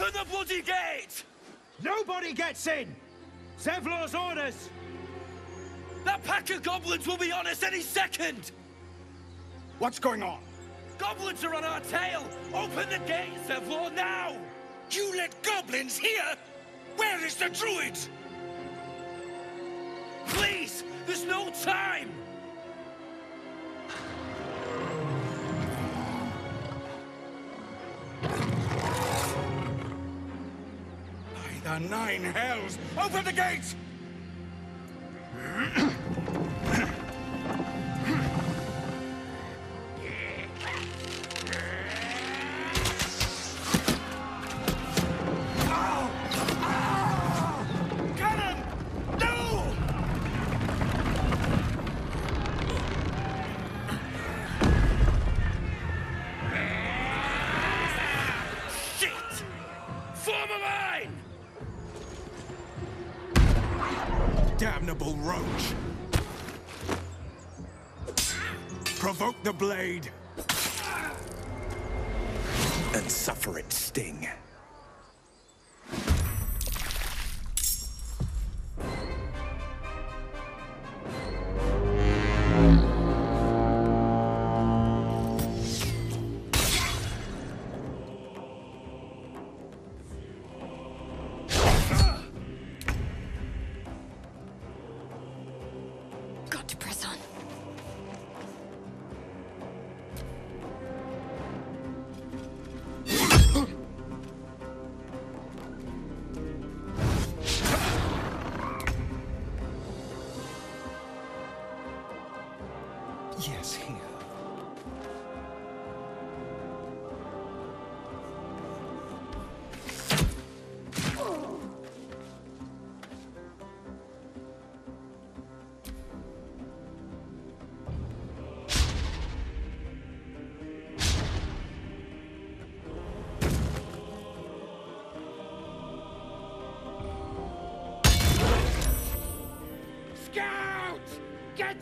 Open the bloody gate! Nobody gets in! Zevlor's orders! That pack of goblins will be on us any second! What's going on? Goblins are on our tail! Open the gate, Zevlor, now! You let goblins here? Where is the druid? Please! There's no time! By the nine hells! Open the gates! The blade and suffer its sting.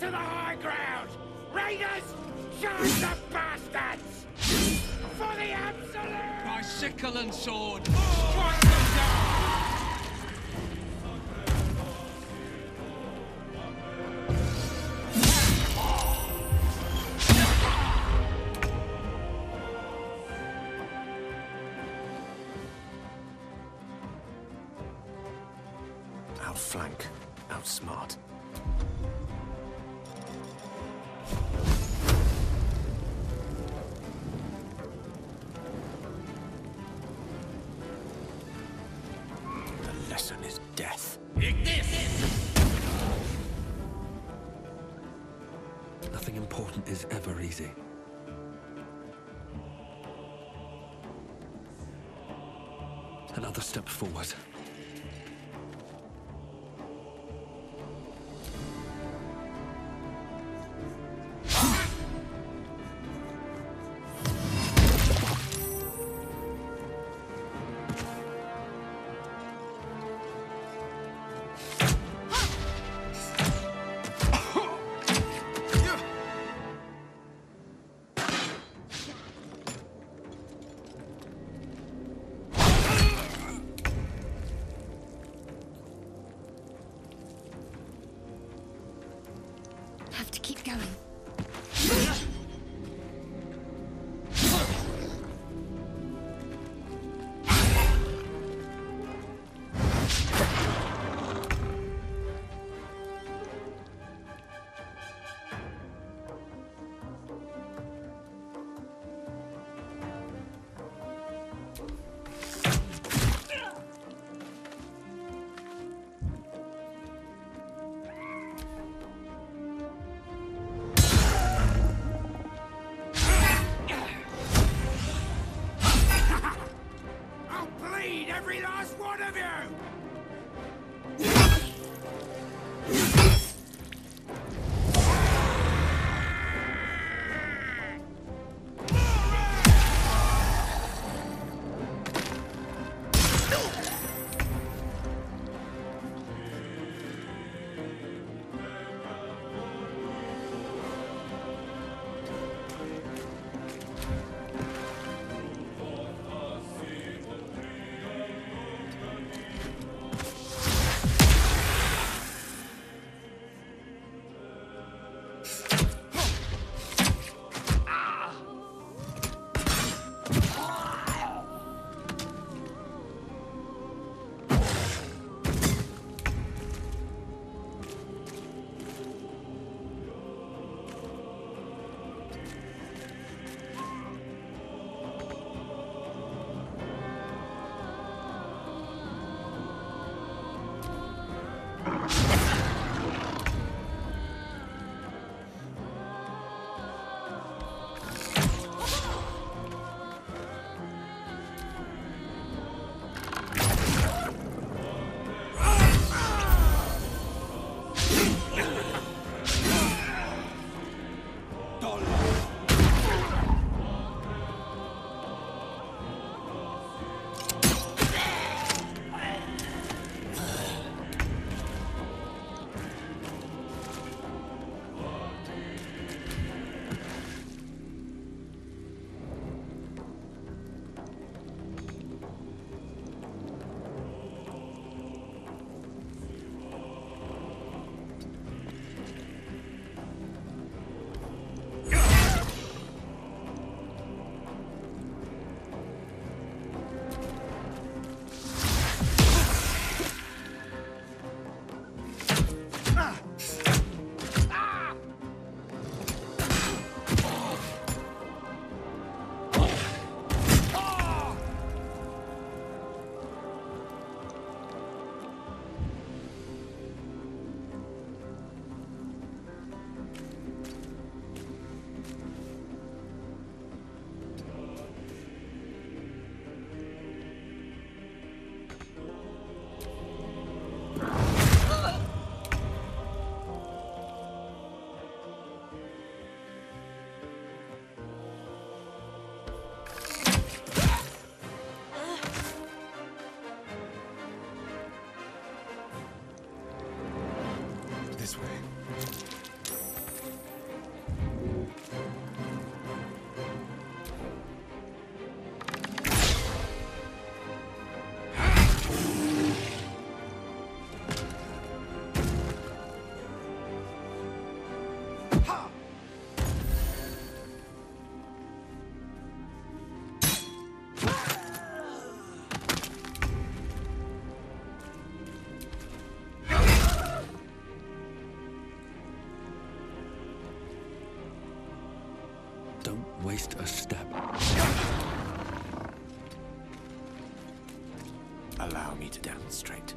To the high ground! Raiders, charge the bastards! For the absolute! By sickle and sword, strike them down! Outflank, outsmart. Another step forward. least a step. Allow me to demonstrate.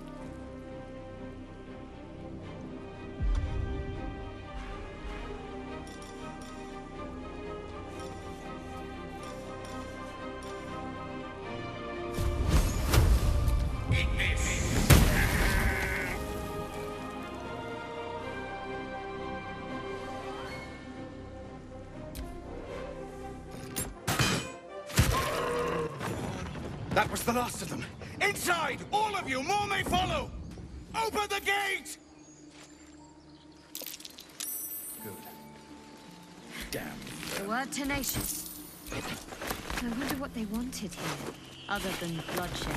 That was the last of them. Inside! All of you! More may follow! Open the gate! Good. Damn. They were tenacious. I wonder what they wanted here, other than bloodshed.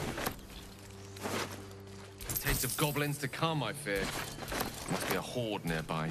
A taste of goblins to come, I fear. Must be a horde nearby.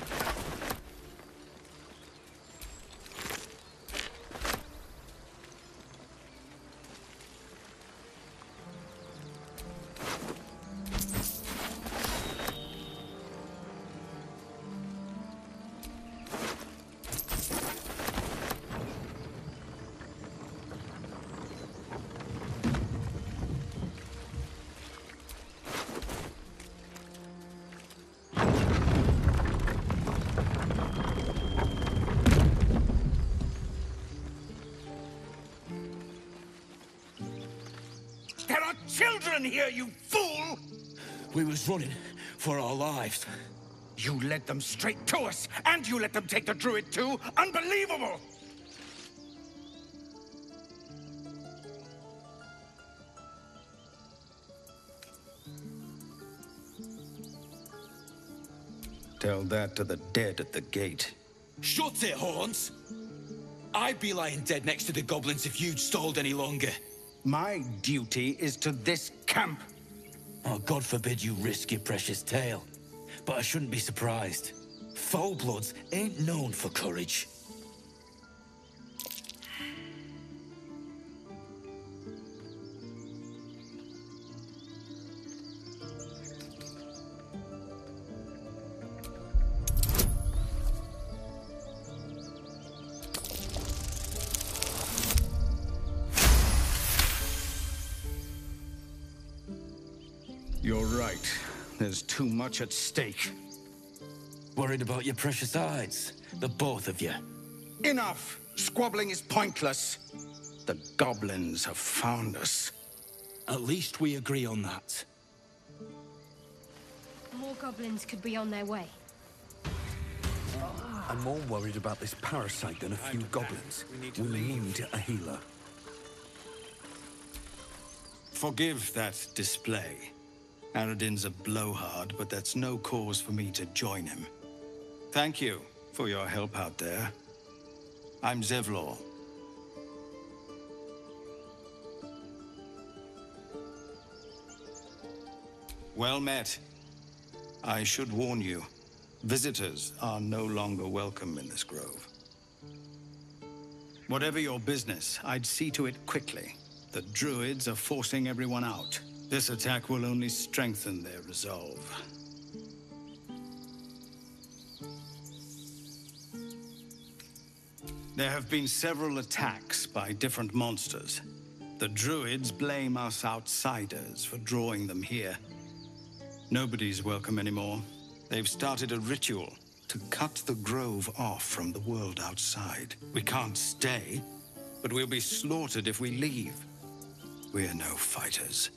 Here, you fool! We was running for our lives. You led them straight to us, and you let them take the druid too. Unbelievable! Tell that to the dead at the gate. Shut it, horns! I'd be lying dead next to the goblins if you'd stalled any longer. My duty is to this camp. Oh, God forbid you risk your precious tail. But I shouldn't be surprised. Foul-bloods ain't known for courage. There's too much at stake. Worried about your precious eyes, the both of you. Enough! Squabbling is pointless. The goblins have found us. At least we agree on that. More goblins could be on their way. I'm more worried about this parasite than a few goblins. We need a healer. Forgive that display. Aradin's a blowhard, but that's no cause for me to join him. Thank you for your help out there. I'm Zevlor. Well met. I should warn you, visitors are no longer welcome in this grove. Whatever your business, I'd see to it quickly. The druids are forcing everyone out. This attack will only strengthen their resolve. There have been several attacks by different monsters. The druids blame us outsiders for drawing them here. Nobody's welcome anymore. They've started a ritual to cut the grove off from the world outside. We can't stay, but we'll be slaughtered if we leave. We're no fighters.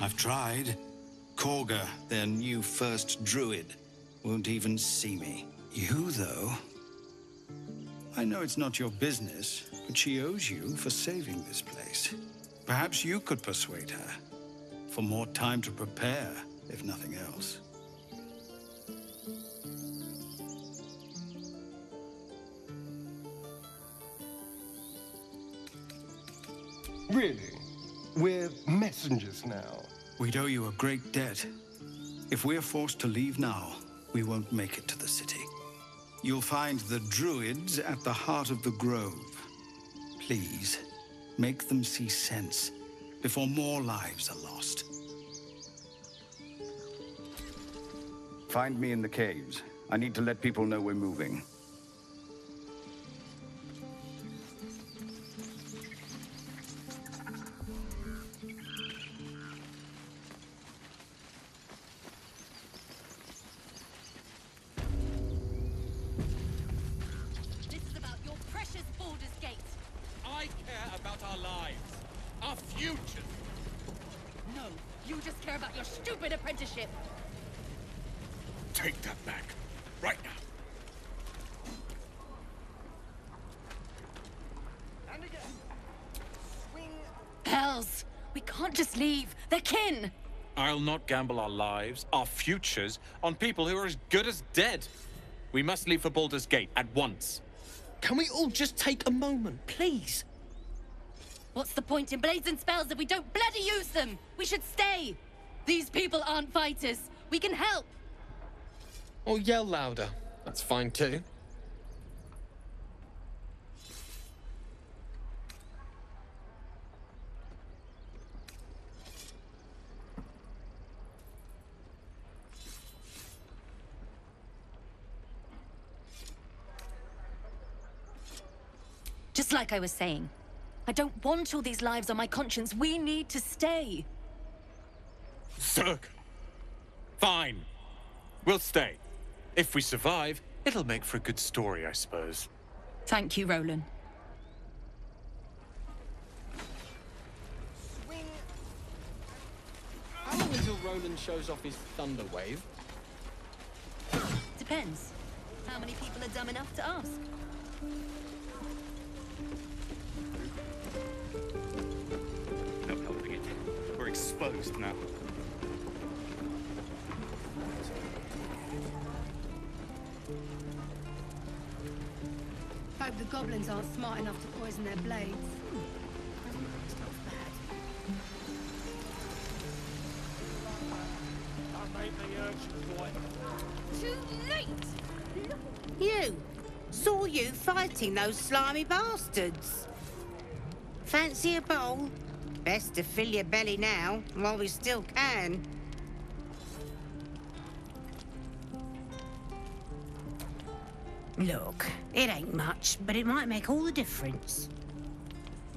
I've tried. Kagha, their new first druid, won't even see me. You, though... I know it's not your business, but she owes you for saving this place. Perhaps you could persuade her. For more time to prepare, if nothing else. Really? We're messengers now. We'd owe you a great debt. If we're forced to leave now, we won't make it to the city. You'll find the druids at the heart of the grove. Please, make them see sense before more lives are lost. Find me in the caves. I need to let people know we're moving. I'll not gamble our lives, our futures, on people who are as good as dead. We must leave for Baldur's Gate at once. Can we all just take a moment, please? What's the point in blazing spells if we don't bloody use them? We should stay. These people aren't fighters. We can help. Or yell louder. That's fine too. Just like I was saying, I don't want all these lives on my conscience. We need to stay. Zerg. Fine. We'll stay. If we survive, it'll make for a good story, I suppose. Thank you, Roland. Swing. How long until Roland shows off his thunder wave? Depends. How many people are dumb enough to ask? Exposed now. Hope the goblins aren't smart enough to poison their blades. Too late! You! Saw you fighting those slimy bastards. Fancy a bowl? Best to fill your belly now, while we still can. Look, it ain't much, but it might make all the difference.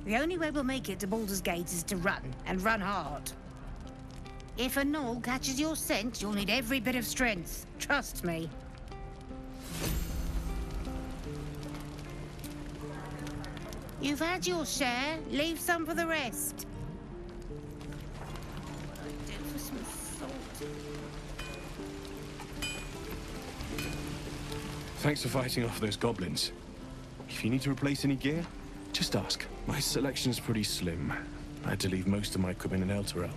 The only way we'll make it to Baldur's Gate is to run, and run hard. If a gnoll catches your scent, you'll need every bit of strength. Trust me. You've had your share. Leave some for the rest. Thanks for fighting off those goblins. If you need to replace any gear, just ask. My selection's pretty slim. I had to leave most of my equipment in Elturel.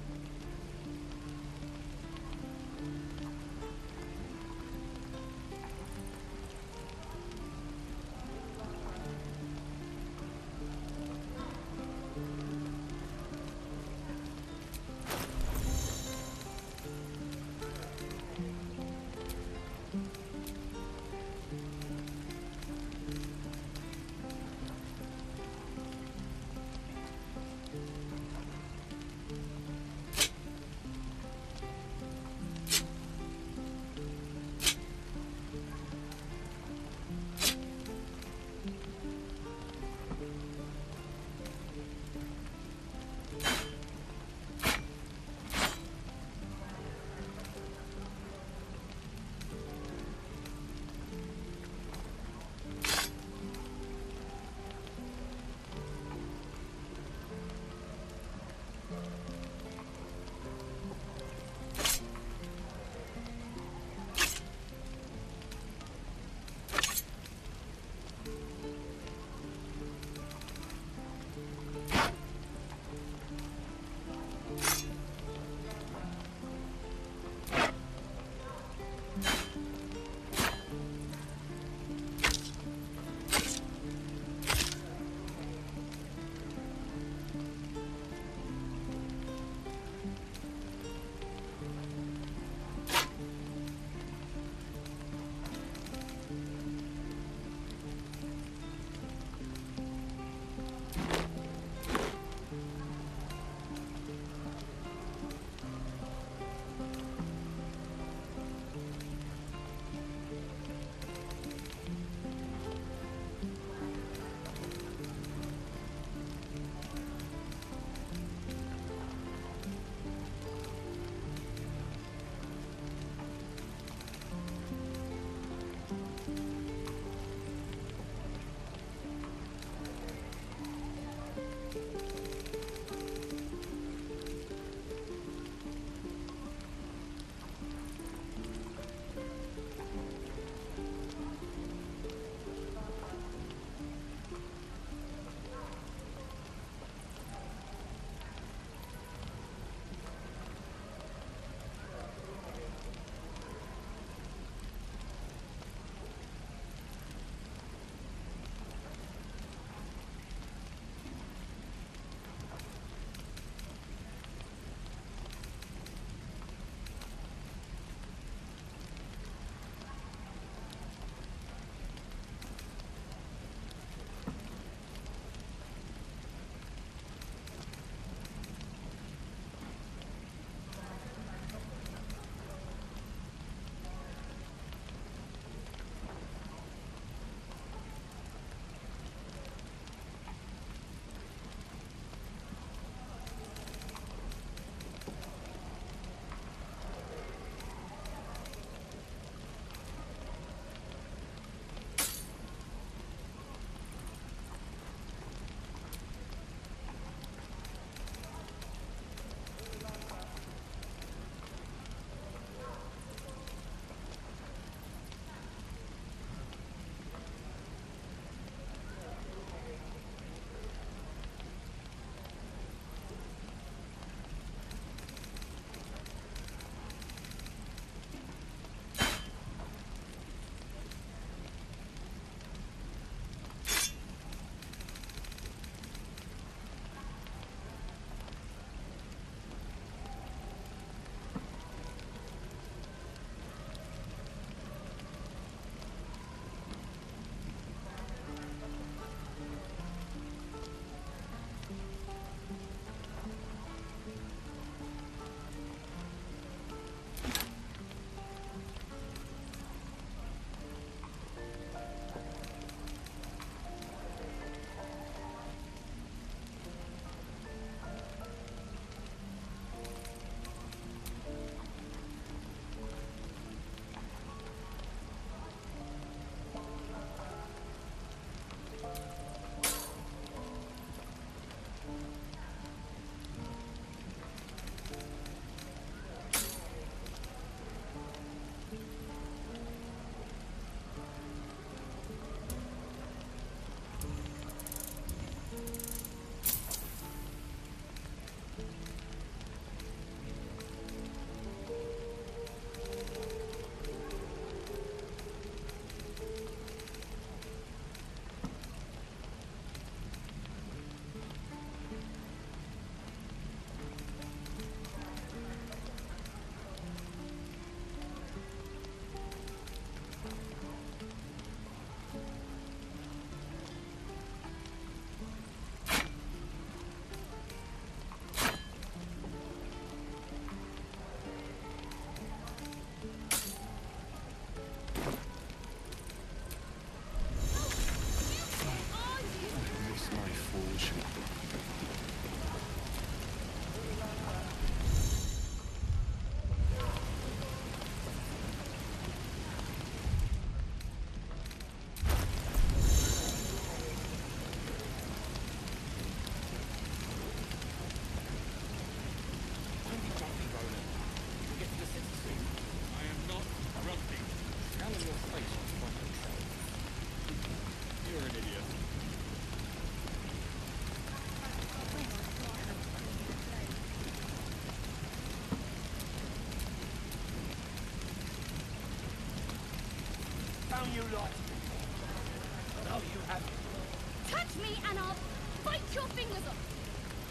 me and I'll bite your fingers off.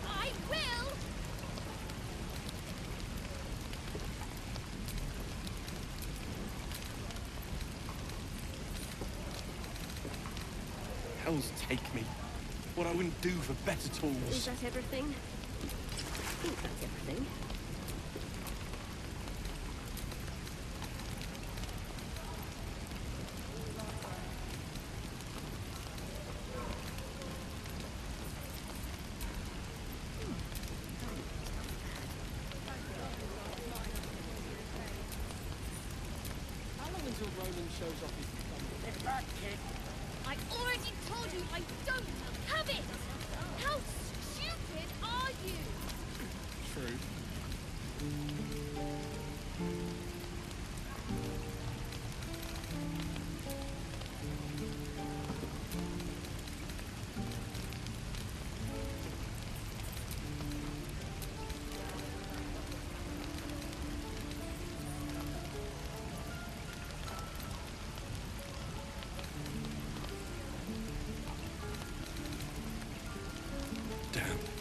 I will. Hell's take me. What I wouldn't do for better tools. Is that everything? I think that's everything.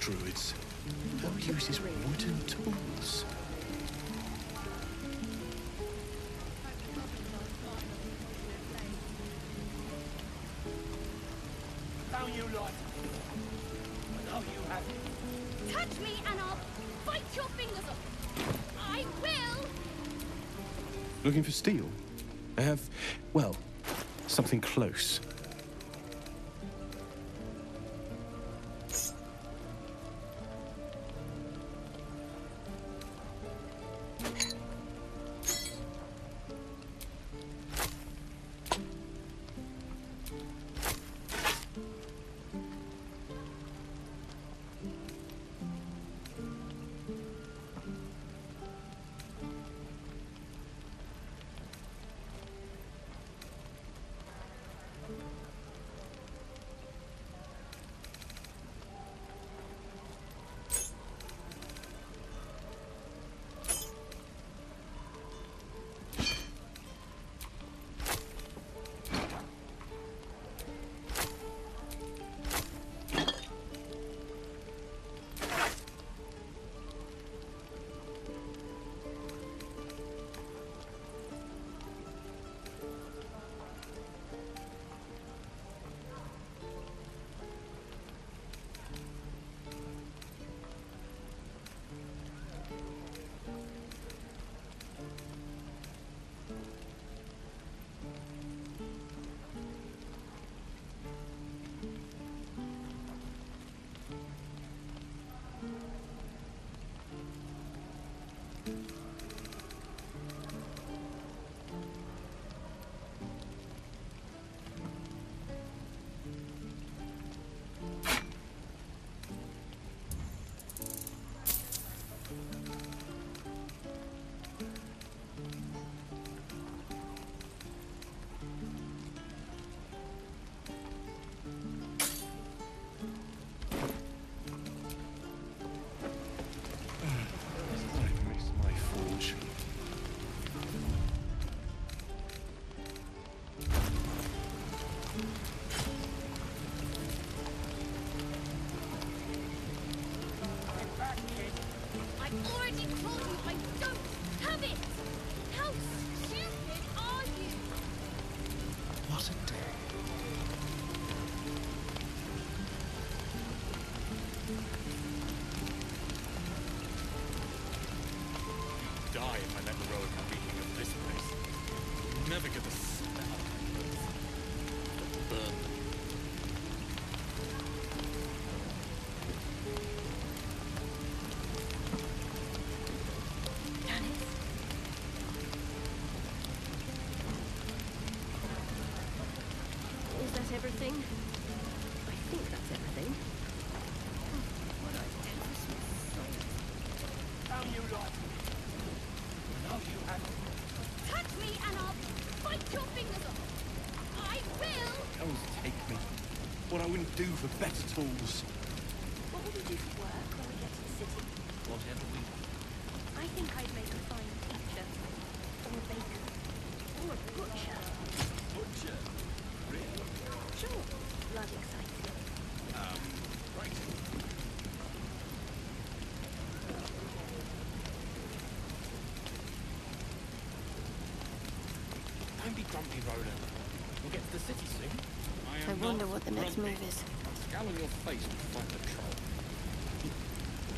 Druids. Who uses wooden tools? Found you lot. Now you have it. Touch me and I'll bite your fingers off. I will. Looking for steel? I have, well, something close. Everything? I think that's everything. How you like it? How you have it? Touch me and I'll bite your fingers off. I will! Don't take me. What I wouldn't do for better tools. What will we do for work when we get to the city? Whatever we want. I think I'd make a fine teacher. Or a baker. Or a butcher. Butcher? Really? Sure. Blood excites me. Don't be grumpy, Roland. We'll get to the city soon. I wonder what the next move is. Scowl on your face to fight the troll.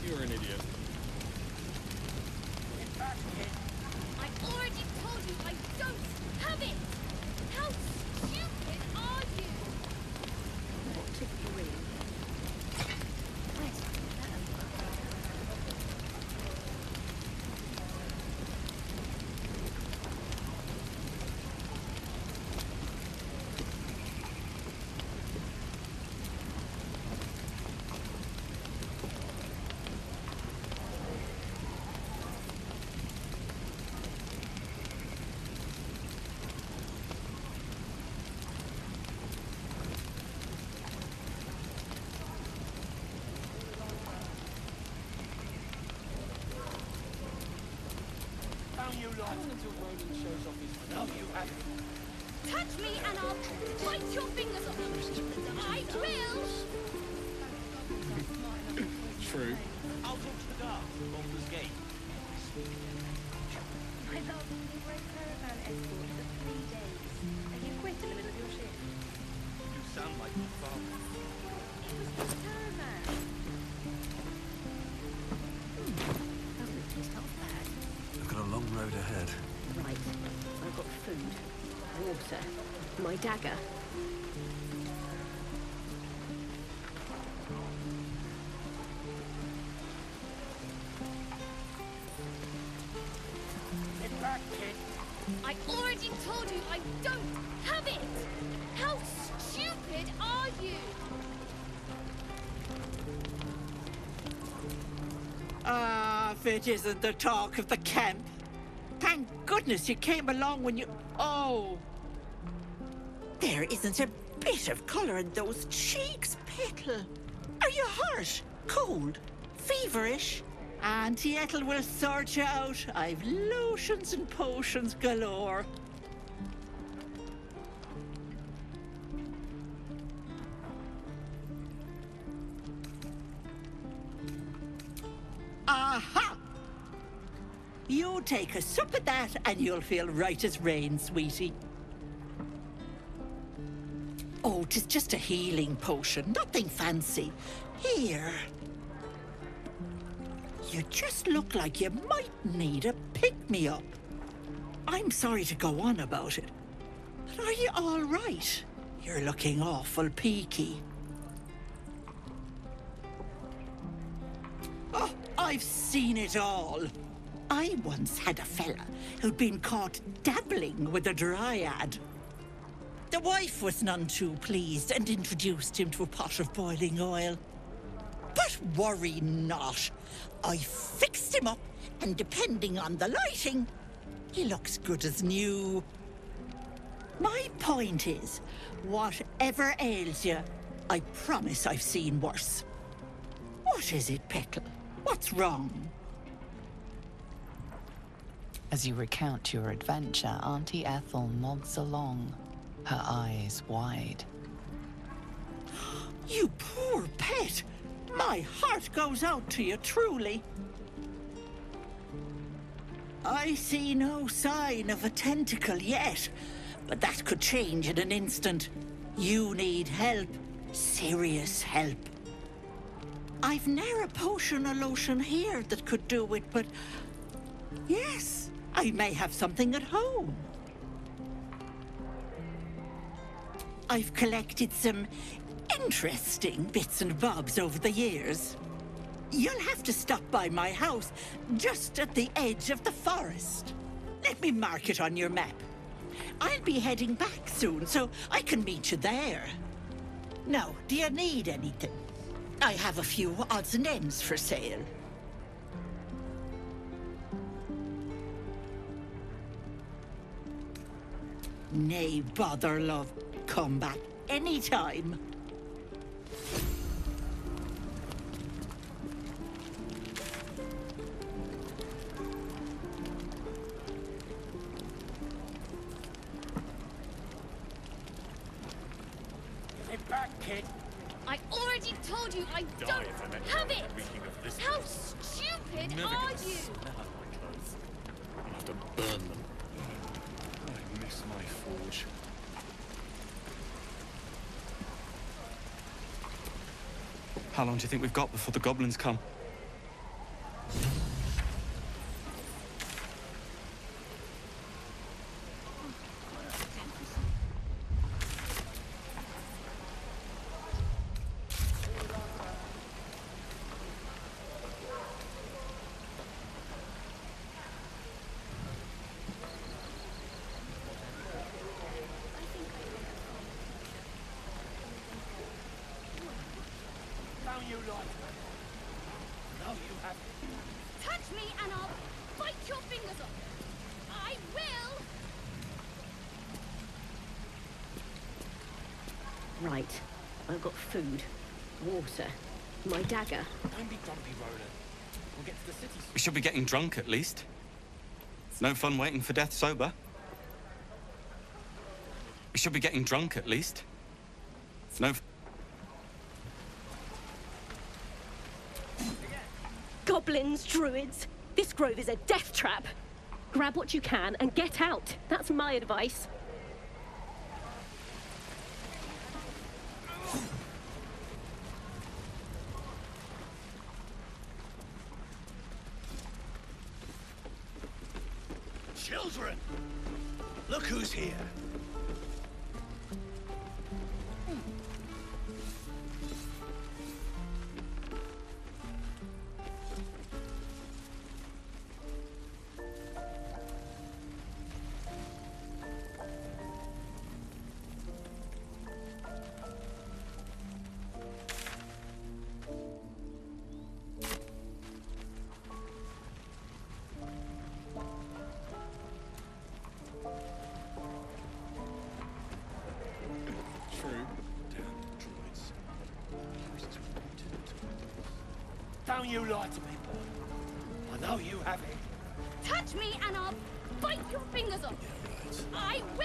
You're an idiot. Get back, kid. I already told you I don't have it! How stupid are you? What took you in? Touch me and I'll bite your fingers off. I will. True. I'll talk to the guard from Baldur's Gate. I love the great caravan escort for 3 days. And you quit in the middle of your shift. You sound like your father. It was the caravan. It's not bad. I've got a long road ahead. Right. I've got food, water, my dagger. Get back, kid. I already told you I don't have it! How stupid are you? Ah, if it isn't the talk of the camp. Thank goodness you came along when you... Oh! There isn't a bit of colour in those cheeks, Petal. Are you harsh, cold, feverish? Auntie Ethel will sort you out. I've lotions and potions galore. Aha! You take a sup of that, and you'll feel right as rain, sweetie. Oh, 'tis just a healing potion, nothing fancy. Here. You just look like you might need a pick-me-up. I'm sorry to go on about it, but are you all right? You're looking awful peaky. Oh, I've seen it all. I once had a fella who'd been caught dabbling with a dryad. The wife was none too pleased and introduced him to a pot of boiling oil. But worry not. I fixed him up, and depending on the lighting, he looks good as new. My point is, whatever ails you, I promise I've seen worse. What is it, Petal? What's wrong? As you recount your adventure, Auntie Ethel nods along, her eyes wide. You poor pet! My heart goes out to you, truly. I see no sign of a tentacle yet, but that could change in an instant. You need help. Serious help. I've ne'er a potion or lotion here that could do it, but... yes. I may have something at home. I've collected some interesting bits and bobs over the years. You'll have to stop by my house, just at the edge of the forest. Let me mark it on your map. I'll be heading back soon, so I can meet you there. Now, do you need anything? I have a few odds and ends for sale. Nay, bother, love. Come back any time. Get back, kid. I already told you I don't have it! How stupid are you? I have to burn them. I miss my forge. How long do you think we've got before the goblins come? Right, I've got food, water, my dagger. Don't be grumpy, Roland. We'll get to the city. We should be getting drunk at least. No fun waiting for death sober. We should be getting drunk at least. No. Goblins, druids. This grove is a death trap. Grab what you can and get out. That's my advice. Children! Look who's here! Don't you lie to me, boy. I know you have it. Touch me and I'll bite your fingers off. Yeah, right. I will!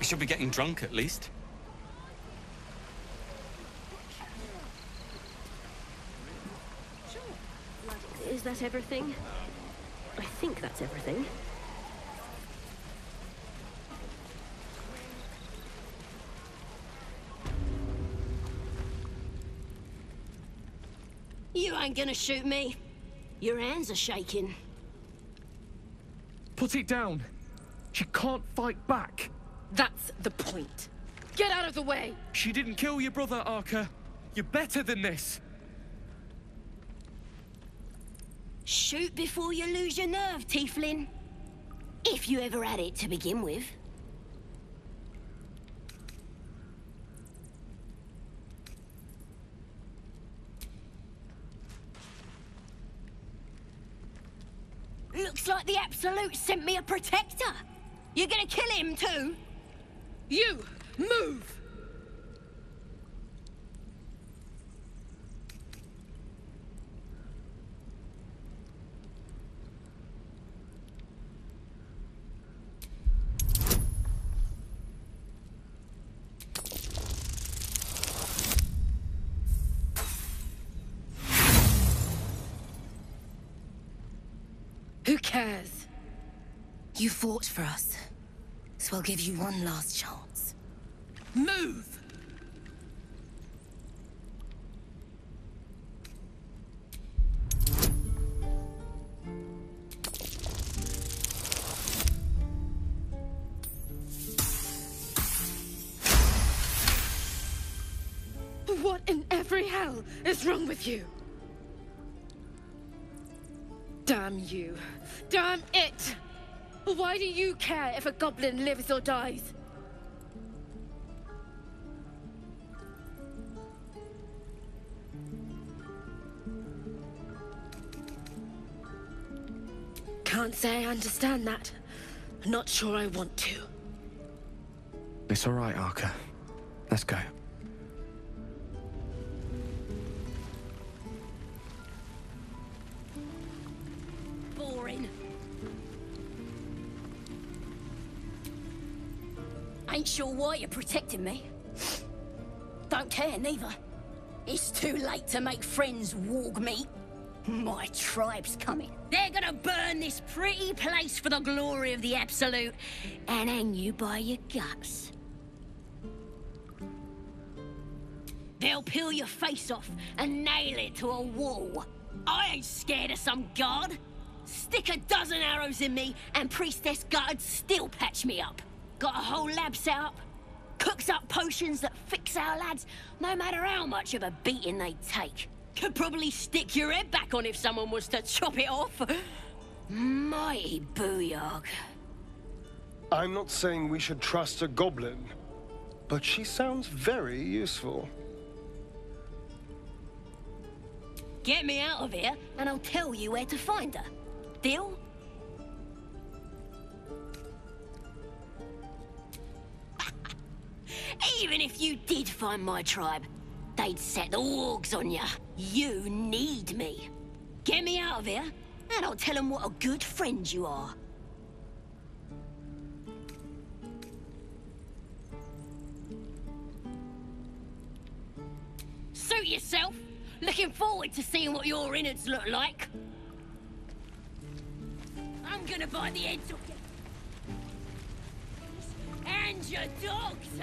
Should be getting drunk at least. Is that everything? I think that's everything. You ain't gonna shoot me. Your hands are shaking. Put it down. She can't fight back. That's the point. Get out of the way! She didn't kill your brother, Arca. You're better than this. Shoot before you lose your nerve, Tiefling. If you ever had it to begin with. Looks like the Absolute sent me a protector. You're gonna kill him too? You! Move! Who cares? You fought for us, so I'll give you one last chance. Move! What in every hell is wrong with you? Damn you. Damn it! Why do you care if a goblin lives or dies? Can't say I understand that. I'm not sure I want to. It's all right, Arca. Let's go. Boring. Ain't sure why you're protecting me. Don't care, neither. It's too late to make friends, warg me. My tribe's coming. They're gonna burn this pretty place for the glory of the Absolute and hang you by your guts. They'll peel your face off and nail it to a wall. I ain't scared of some guard. Stick a dozen arrows in me and Priestess Gutter'd still patch me up. Got a whole lab set up. Cooks up potions that fix our lads no matter how much of a beating they take. Could probably stick your head back on if someone was to chop it off. Mighty booyog. I'm not saying we should trust a goblin, but she sounds very useful. Get me out of here, and I'll tell you where to find her. Deal? Even if you did find my tribe, they'd set the wargs on you. You need me. Get me out of here, and I'll tell them what a good friend you are. Suit yourself. Looking forward to seeing what your innards look like. I'm gonna buy the heads off you. And your dogs!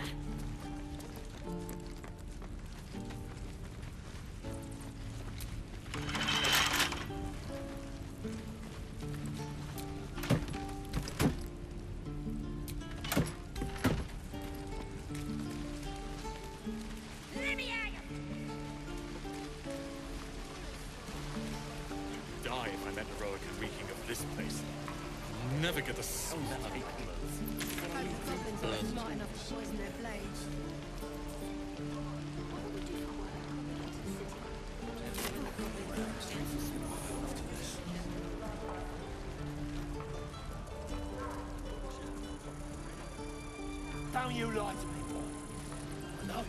Don't you lie to me, boy. I know you.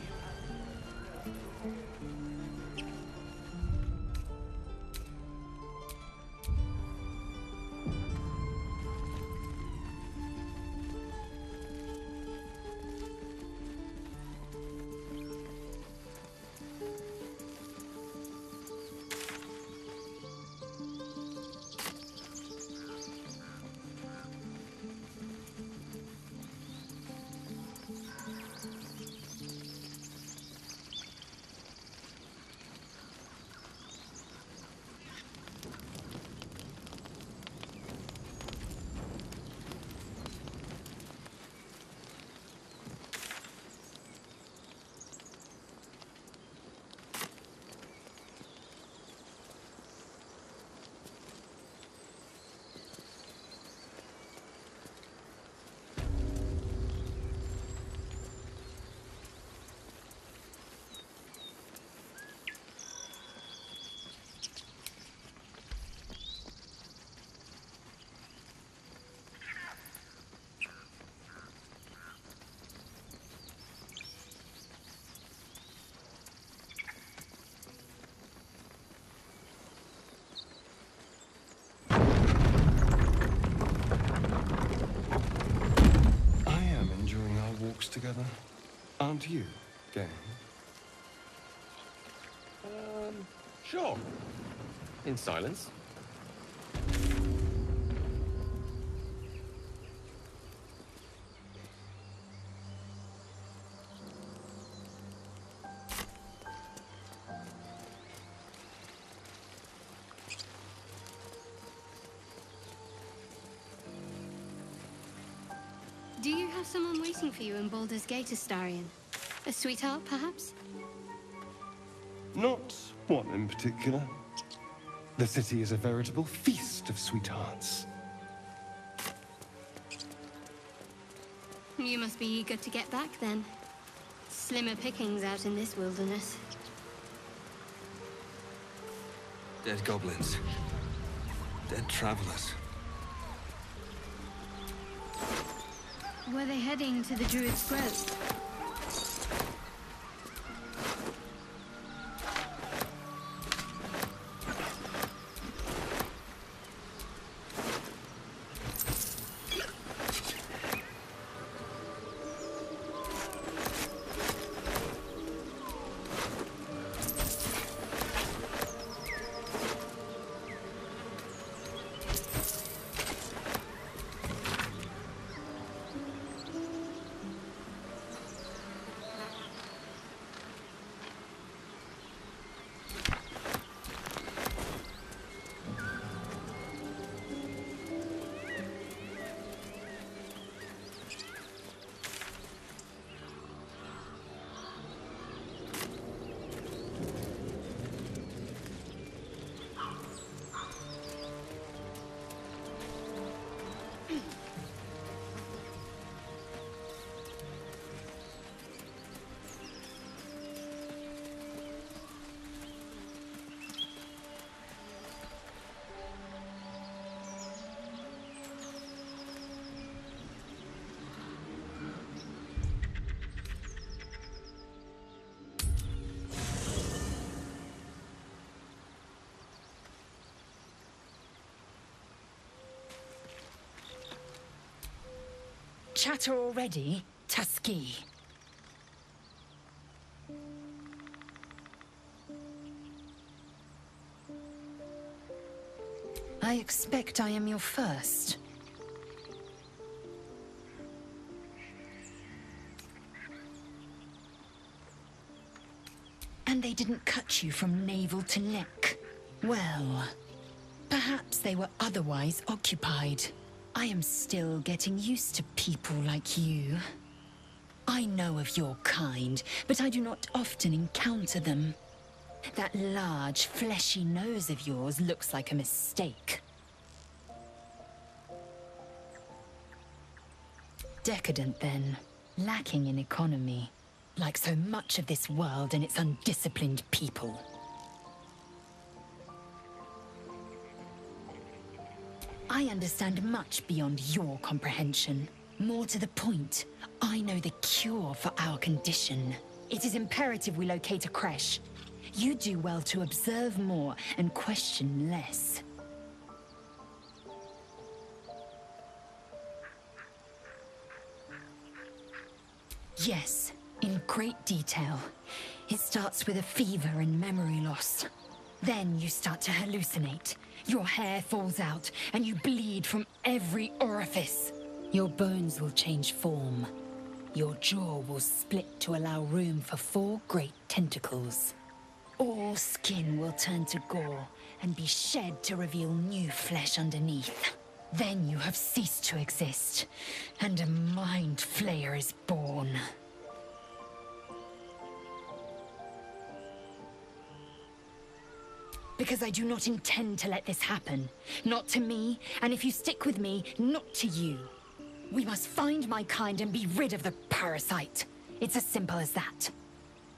Together, aren't you, Dan? Sure. In silence. Do you have someone waiting for you in Baldur's Gate, Astarion? A sweetheart, perhaps? Not one in particular. The city is a veritable feast of sweethearts. You must be eager to get back then. Slimmer pickings out in this wilderness. Dead goblins. Dead travelers. Were they heading to the Druid's Grove? Chatter already, Tuskee. I expect I am your first. And they didn't cut you from navel to neck. Well, perhaps they were otherwise occupied. I am still getting used to people like you. I know of your kind, but I do not often encounter them. That large, fleshy nose of yours looks like a mistake. Decadent, then. Lacking in economy. Like so much of this world and its undisciplined people. I understand much beyond your comprehension. More to the point, I know the cure for our condition. It is imperative we locate a creche. You do well to observe more and question less. Yes, in great detail. It starts with a fever and memory loss. Then you start to hallucinate. Your hair falls out, and you bleed from every orifice. Your bones will change form. Your jaw will split to allow room for 4 great tentacles. All skin will turn to gore, and be shed to reveal new flesh underneath. Then you have ceased to exist, and a mind flayer is born. Because I do not intend to let this happen. Not to me, and if you stick with me, not to you. We must find my kind and be rid of the parasite. It's as simple as that.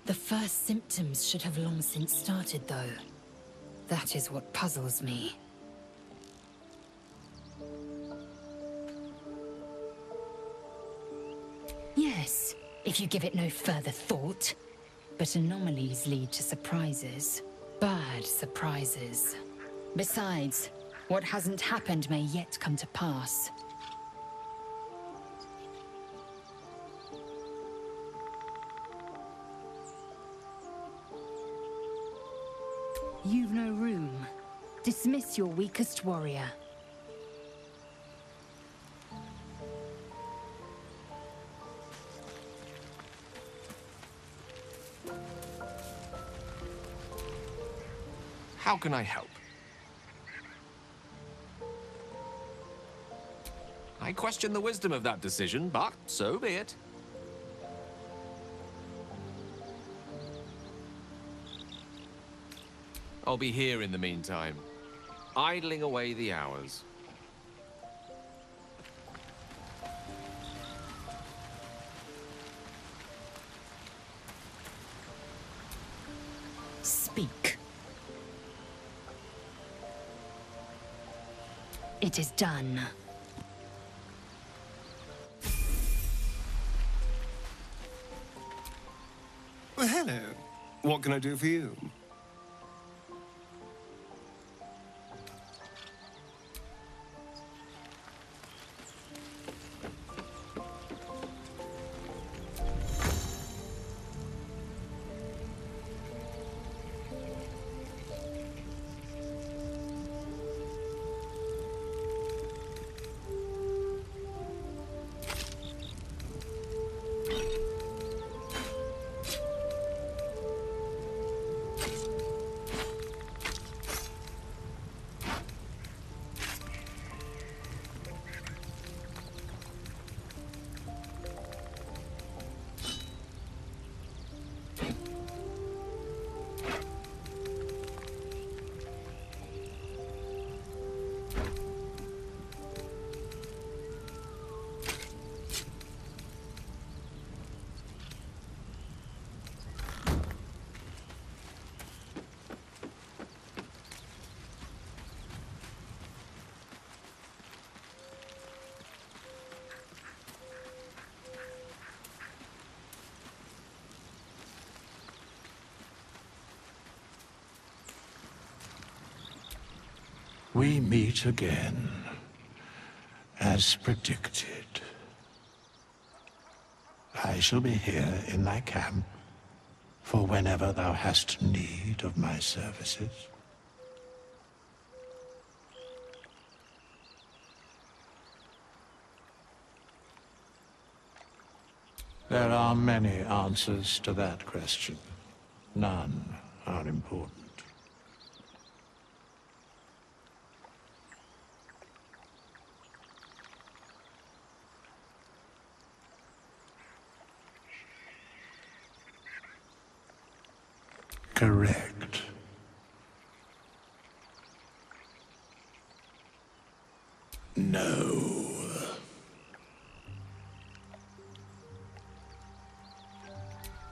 The first symptoms should have long since started, though. That is what puzzles me. Yes, if you give it no further thought. But anomalies lead to surprises. Bad surprises. Besides, what hasn't happened may yet come to pass. You've no room. Dismiss your weakest warrior. How can I help? I question the wisdom of that decision, but so be it. I'll be here in the meantime. idling away the hours. Speak. It is done. Well, hello. What can I do for you? We meet again, as predicted. I shall be here in thy camp, for whenever thou hast need of my services. There are many answers to that question. None are important. Correct. No.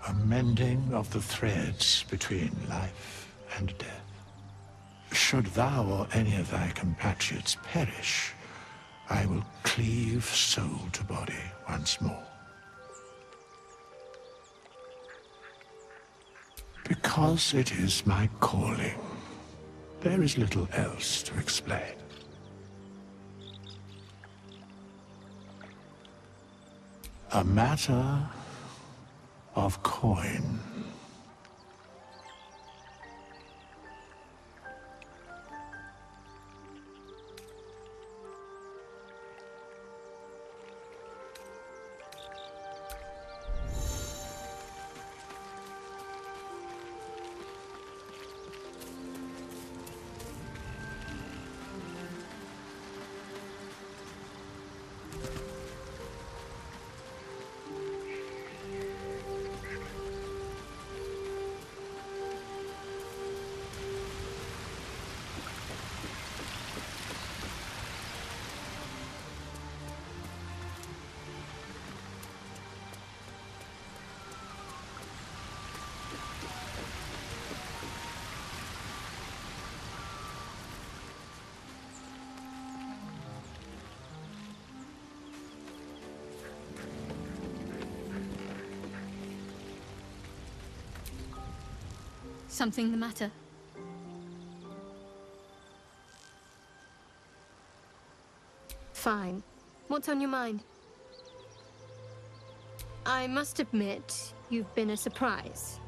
A mending of the threads between life and death. Should thou or any of thy compatriots perish, I will cleave soul to body once more. Because it is my calling, there is little else to explain. A matter of coin. Something the matter? Fine. What's on your mind? I must admit, you've been a surprise,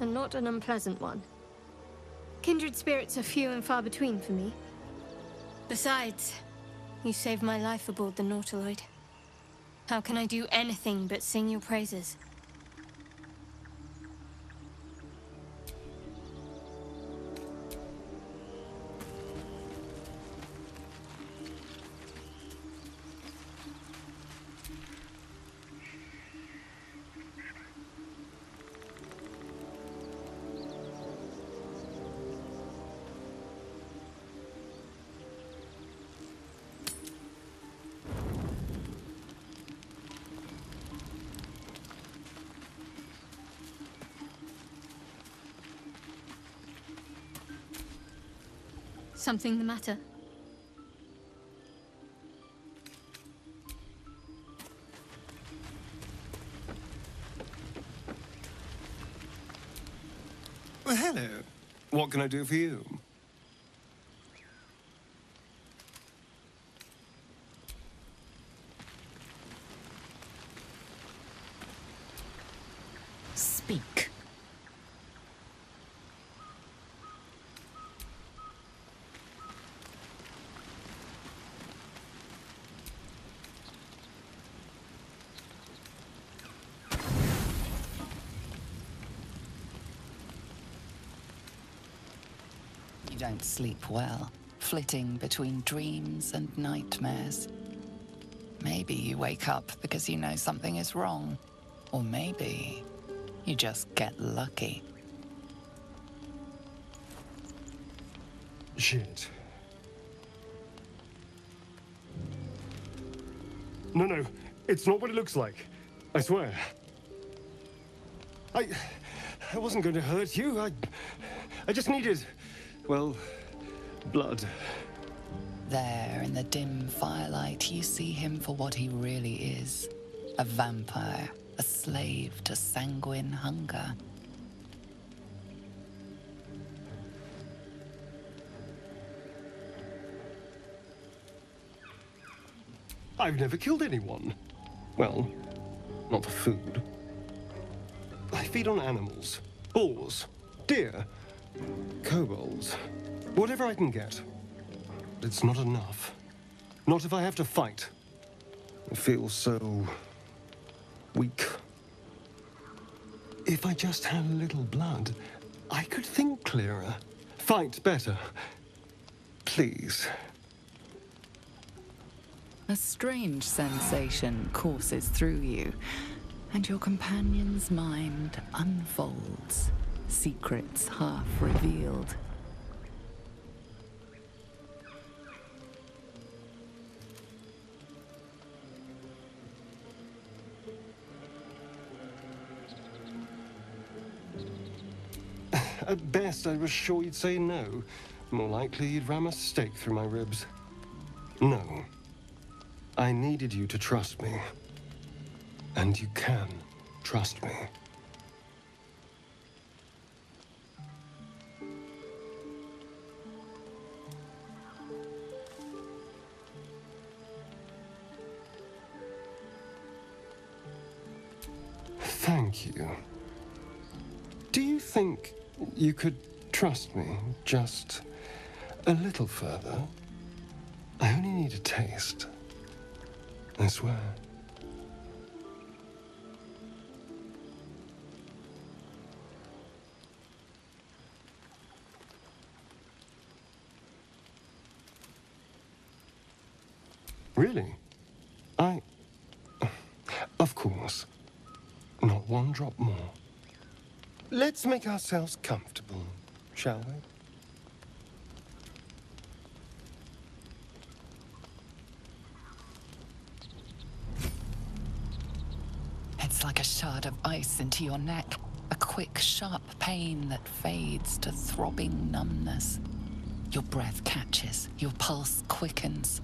and not an unpleasant one. Kindred spirits are few and far between for me. Besides, you saved my life aboard the Nautiloid. How can I do anything but sing your praises? Something the matter? Well, hello. What can I do for you? Speak. You don't sleep well, flitting between dreams and nightmares. Maybe you wake up because you know something is wrong, or maybe you just get lucky. Shit. No, it's not what it looks like. I swear. I wasn't going to hurt you. I just needed, well, blood. There, in the dim firelight, you see him for what he really is. A vampire. A slave to sanguine hunger. I've never killed anyone. Well, not for food. I feed on animals, boars, deer, kobolds, whatever I can get. It's not enough. Not if I have to fight. I feel so weak. If I just had a little blood, I could think clearer, fight better. Please. A strange sensation courses through you, and your companion's mind unfolds, secrets half revealed. At best, I was sure you'd say no. More likely, you'd ram a stake through my ribs. No. I needed you to trust me. And you can trust me. Thank you. Do you think you could trust me just a little further? I only need a taste. I swear. Really? Of course. Not one drop more. Let's make ourselves comfortable, shall we? It's like a shard of ice into your neck, a quick, sharp pain that fades to throbbing numbness. Your breath catches, your pulse quickens.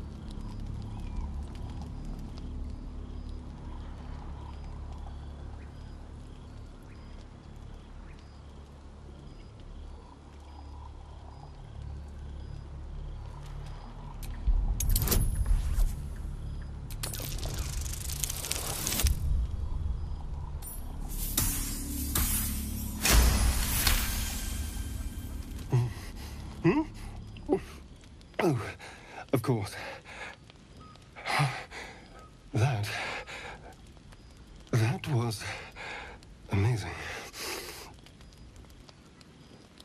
That was amazing.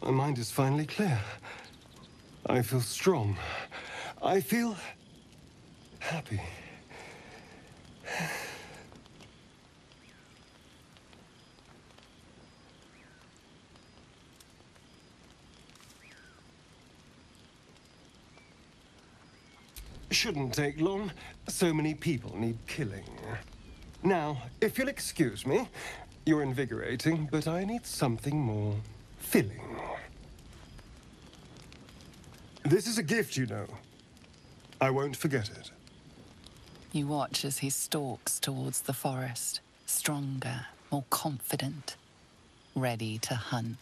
My mind is finally clear. I feel strong. I feel happy. Shouldn't take long. So many people need killing. Now, if you'll excuse me, you're invigorating, but I need something more filling. This is a gift, you know. I won't forget it. You watch as he stalks towards the forest, stronger, more confident, ready to hunt.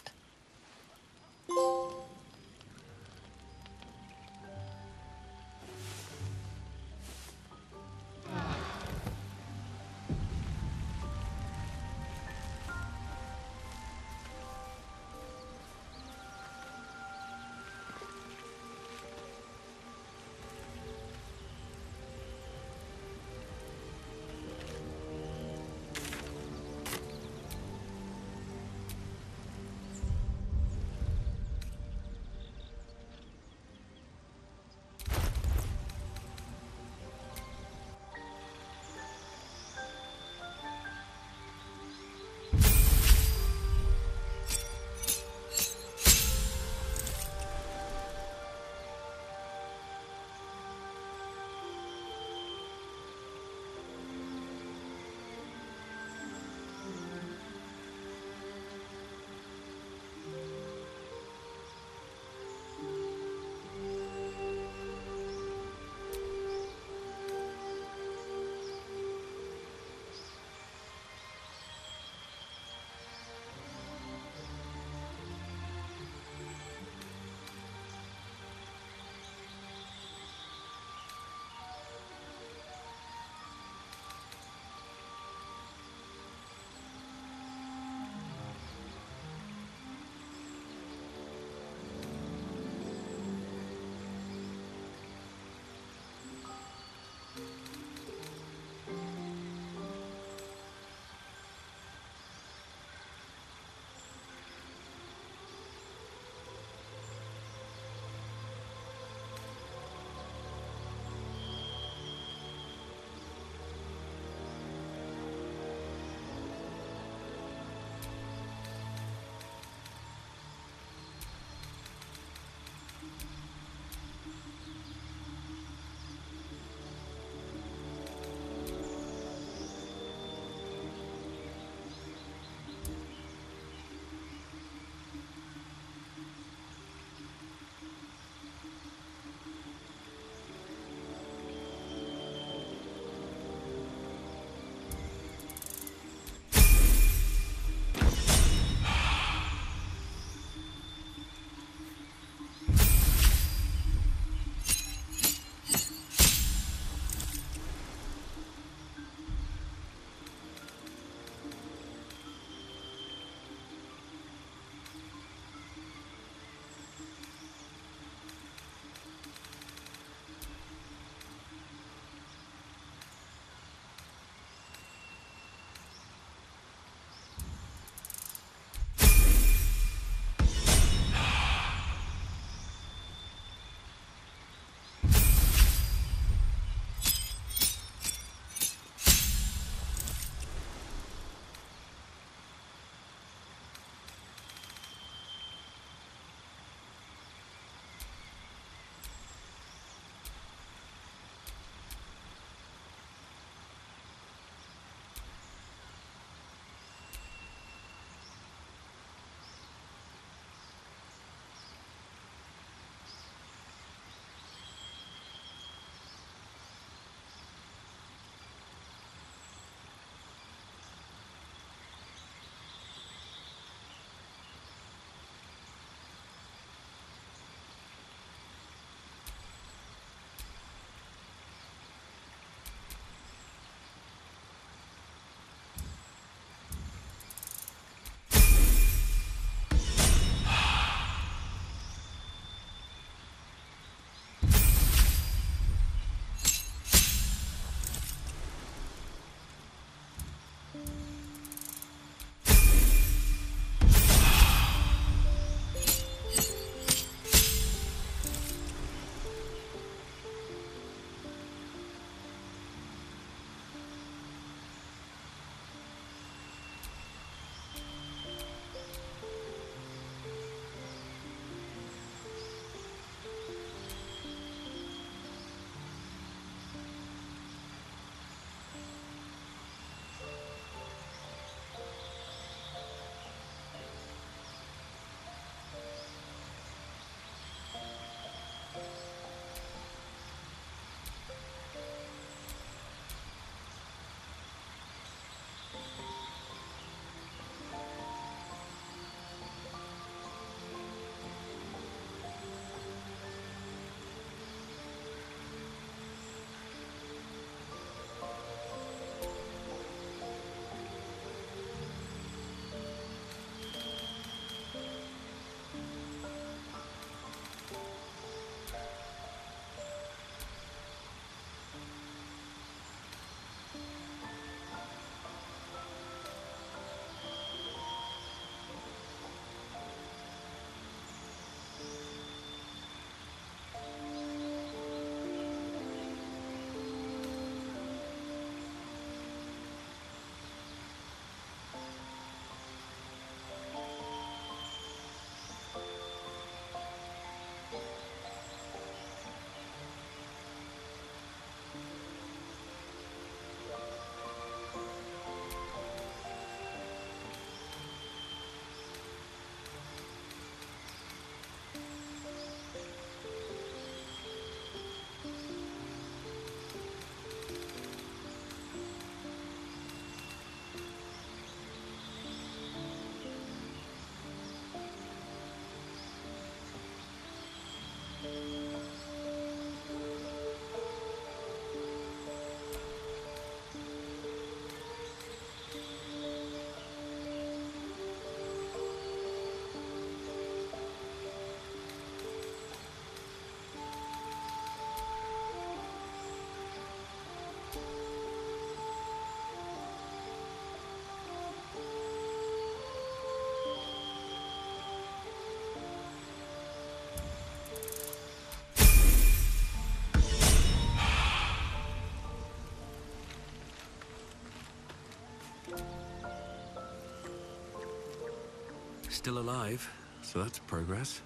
Still alive, so that's progress.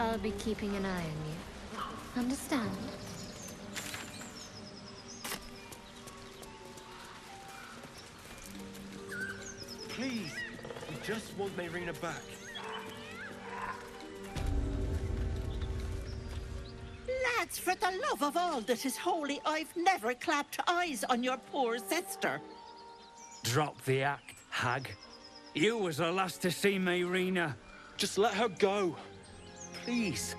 I'll be keeping an eye on you. Understand? Please, we just want Mayrina back. Lads, for the love of all that is holy, I've never clapped eyes on your poor sister. Drop the act, hag. You was the last to see Mayrina. Just let her go. Please.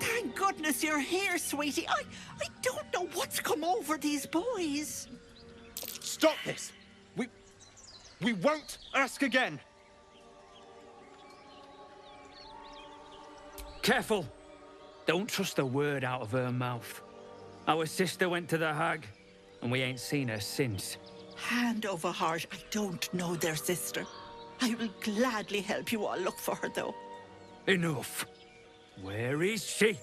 Thank goodness you're here, sweetie. I don't know what's come over these boys. Stop this! We won't ask again. Careful. Don't trust a word out of her mouth. Our sister went to the hag, and we ain't seen her since. Hand over heart, I don't know their sister. I will gladly help you all look for her, though. Enough. Where is she?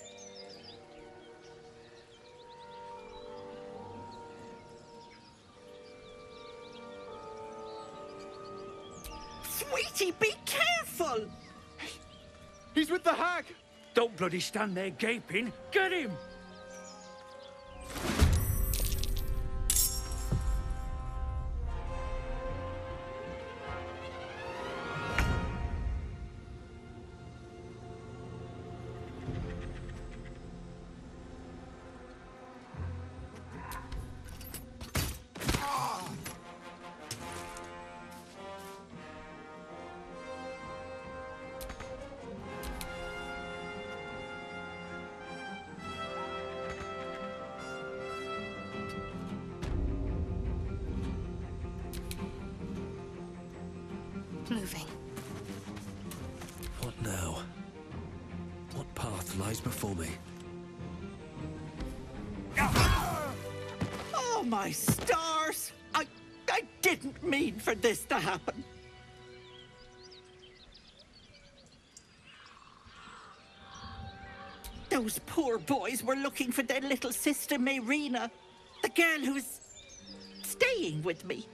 Sweetie, be careful! He's with the hag! Don't bloody stand there gaping. Get him! Moving. What now? What path lies before me? Oh, my stars! I didn't mean for this to happen. Those poor boys were looking for their little sister Mayrina, the girl who's staying with me.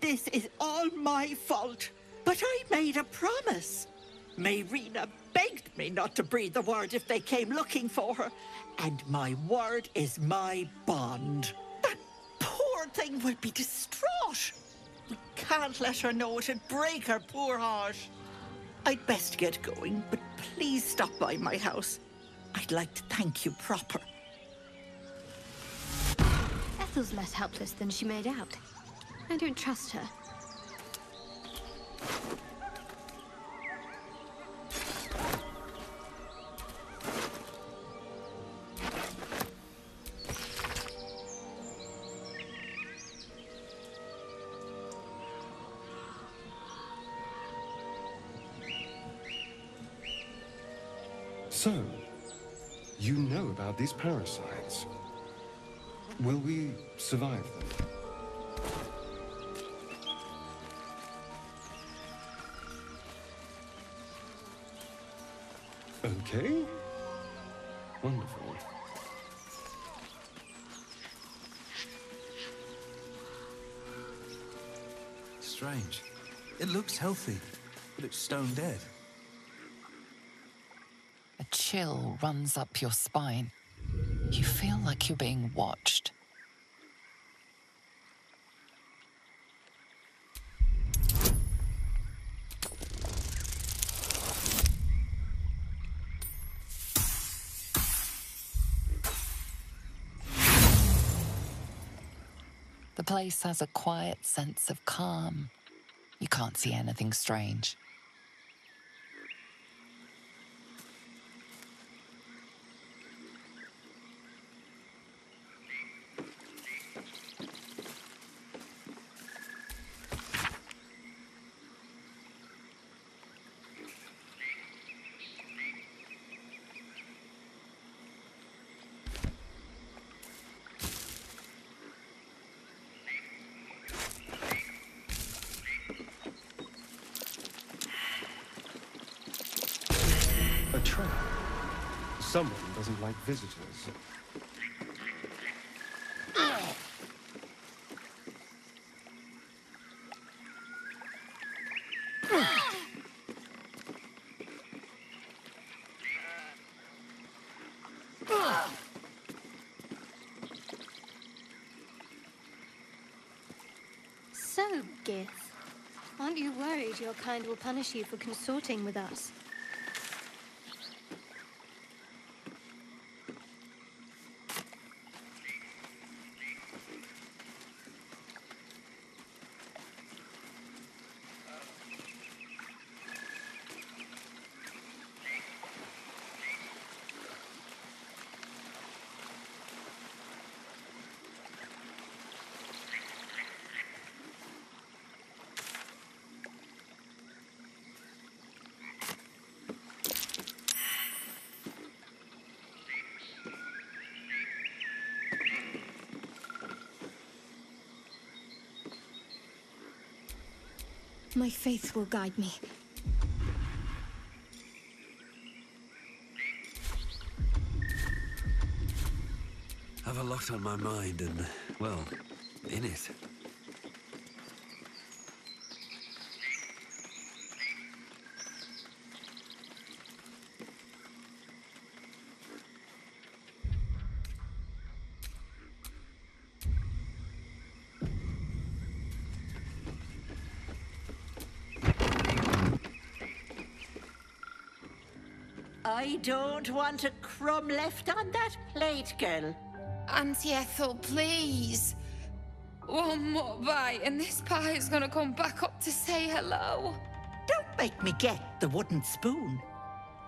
This is all my fault. But I made a promise. Mayrina begged me not to breathe a word if they came looking for her. And my word is my bond. That poor thing will be distraught. We can't let her know it would break her poor heart. I'd best get going, but please stop by my house. I'd like to thank you proper. Ethel's less helpless than she made out. I don't trust her. So, you know about these parasites. Will we survive them? Okay. Wonderful. Strange. It looks healthy, but it's stone dead. A chill runs up your spine. You feel like you're being watched. The place has a quiet sense of calm. You can't see anything strange. Someone doesn't like visitors. So, Gith, aren't you worried your kind will punish you for consorting with us? My faith will guide me. I've a lot on my mind and, well, in it. I don't want a crumb left on that plate, girl. Auntie Ethel, please. One more bite and this pie is gonna come back up to say hello. Don't make me get the wooden spoon.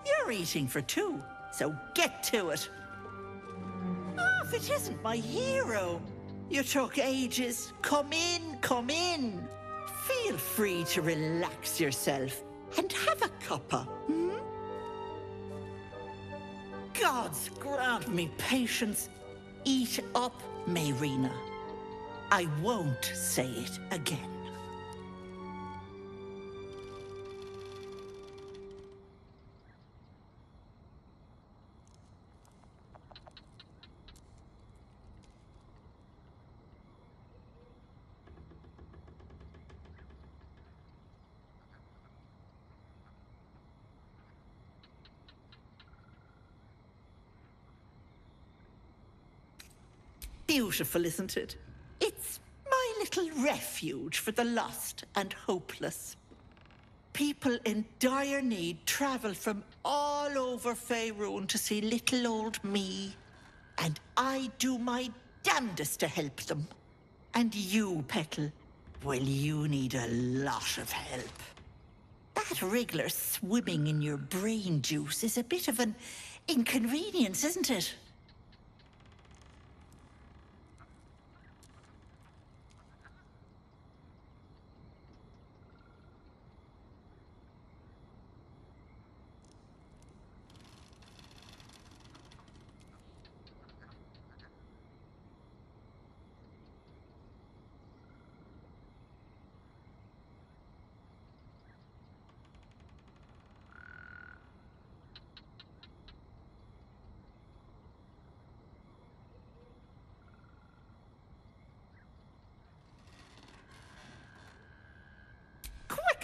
You're eating for two, so get to it. Oh, if it isn't my hero. You took ages. Come in, come in. Feel free to relax yourself and have a cuppa. Gods grant me patience. Eat up, Mayrina. I won't say it again. Beautiful, isn't it? It's my little refuge for the lost and hopeless. People in dire need travel from all over Faerun to see little old me, and I do my damnedest to help them. And you, Petal, well, you need a lot of help. That wriggler swimming in your brain juice is a bit of an inconvenience, isn't it?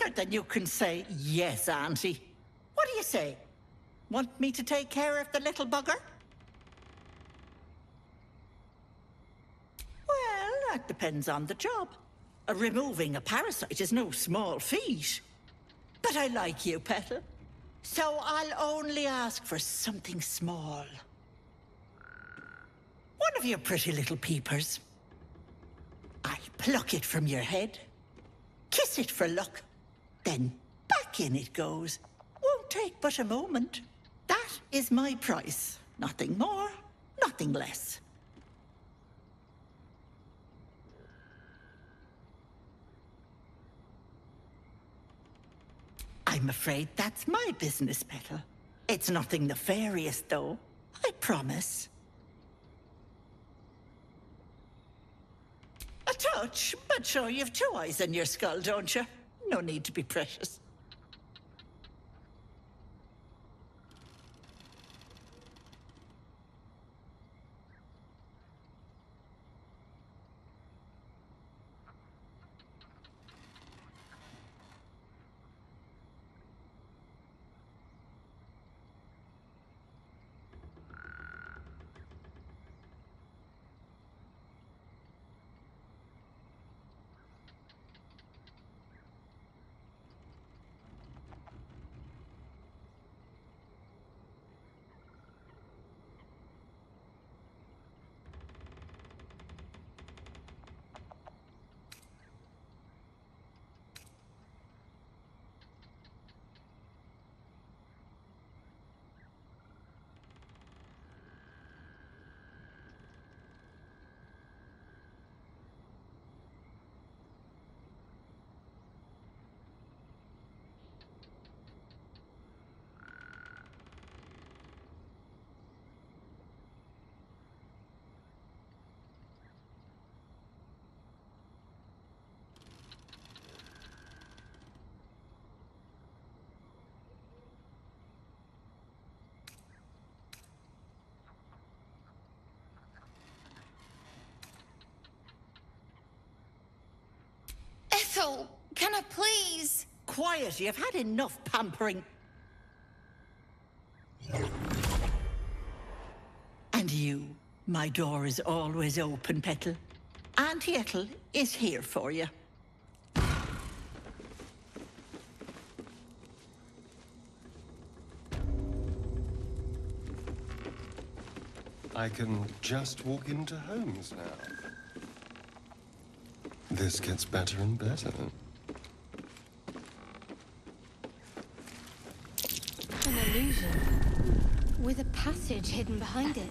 figured that you can say yes, Auntie. What do you say? Want me to take care of the little bugger? Well, that depends on the job. Removing a parasite is no small feat. But I like you, Petal. So I'll only ask for something small. One of your pretty little peepers. I'll pluck it from your head, kiss it for luck, then back in it goes. Won't take but a moment. That is my price. Nothing more, nothing less. I'm afraid that's my business, Petal. It's nothing nefarious, though. I promise. A touch, but sure you've two eyes in your skull, don't you? No need to be precious. Ethel, can I please? Quiet, you've had enough pampering. And you, my door is always open, Petal. Auntie Ethel is here for you. I can just walk into homes now. This gets better and better. An illusion with a passage hidden behind it.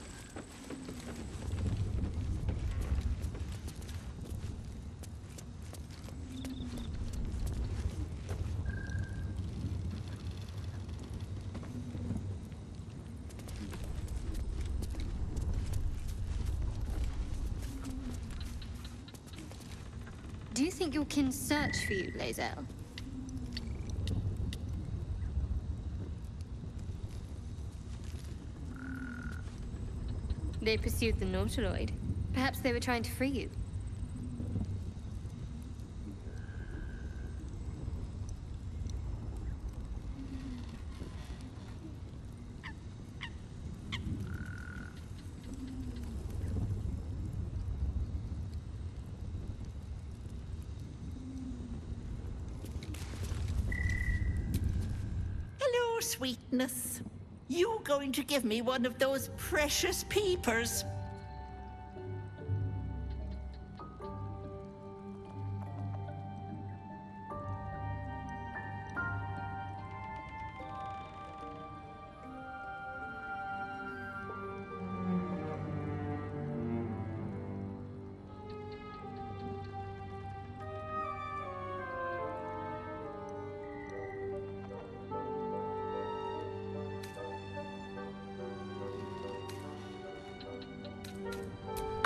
You can search for you, Lazel. They pursued the Nautiloid. Perhaps they were trying to free you. Sweetness, you going to give me one of those precious peepers?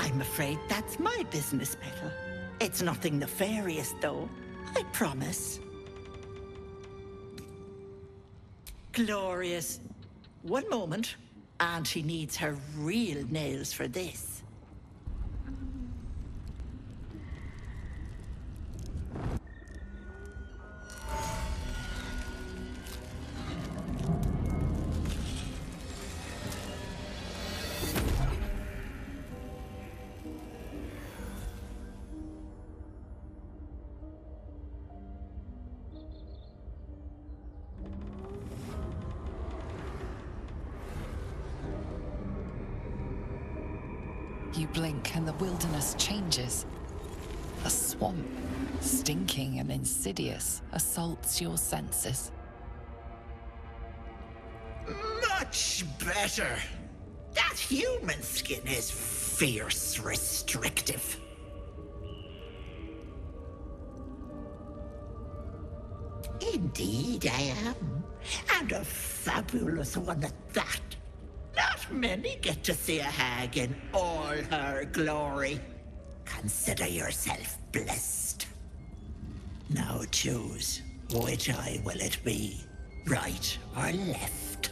I'm afraid that's my business, Petal. It's nothing nefarious, though. I promise. Glorious. One moment. Auntie needs her real nails for this. You blink and the wilderness changes. A swamp, stinking and insidious, assaults your senses. Much better. That human skin is fierce restrictive. Indeed I am, and a fabulous one at that. Not many get to see a hag in all her glory. Consider yourself blessed. Now choose, which eye will it be, right or left?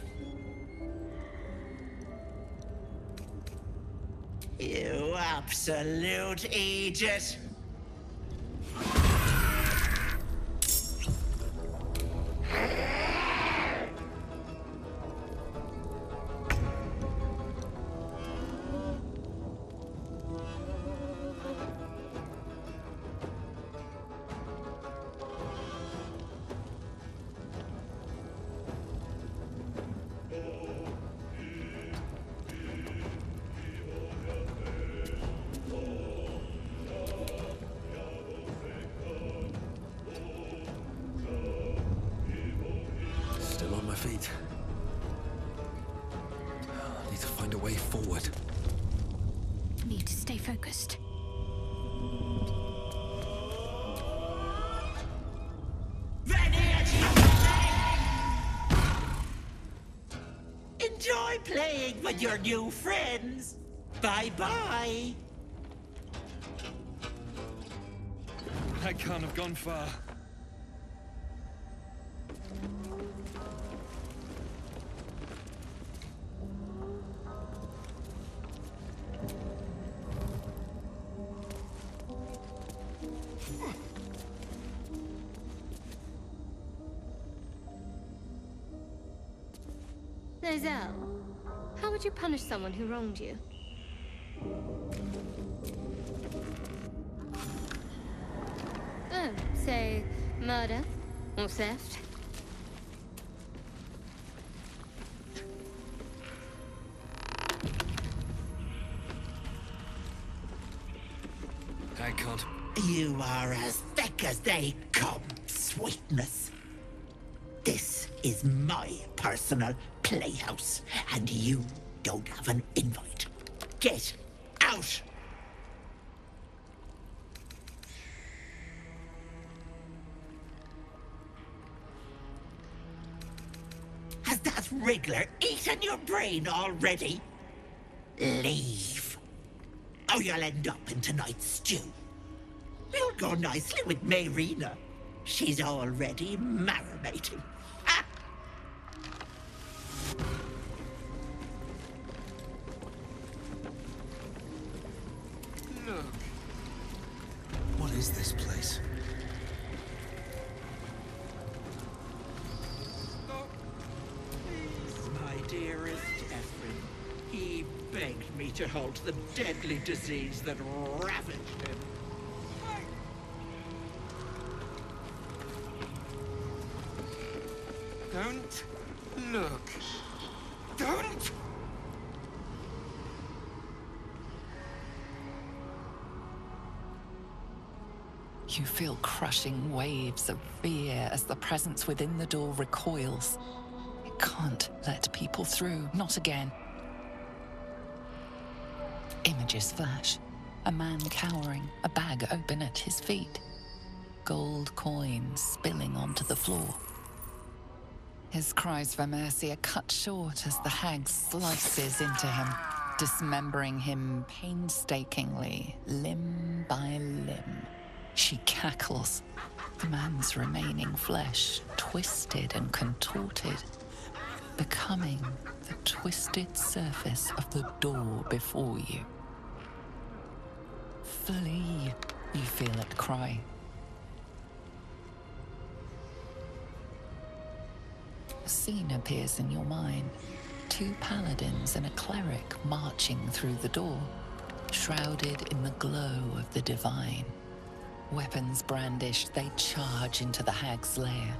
You absolute idiot! Playing with your new friends. Bye-bye. That can't have gone far. How would you punish someone who wronged you? Oh, say, murder or theft. I can't. You are as thick as they come, sweetness. This is my personal playhouse, and you don't have an invite. Get out! Has that wriggler eaten your brain already? Leave, or you'll end up in tonight's stew. You'll go nicely with Mayrina. She's already marinating. The deadly disease that ravaged him. Don't look. Don't! You feel crushing waves of fear as the presence within the door recoils. It can't let people through, not again. Images flash. A man cowering, a bag open at his feet. Gold coins spilling onto the floor. His cries for mercy are cut short as the hag slices into him, dismembering him painstakingly, limb by limb. She cackles, the man's remaining flesh twisted and contorted, becoming the twisted surface of the door before you. Flee, you feel it cry. A scene appears in your mind. Two paladins and a cleric marching through the door, shrouded in the glow of the divine. Weapons brandished, they charge into the hag's lair.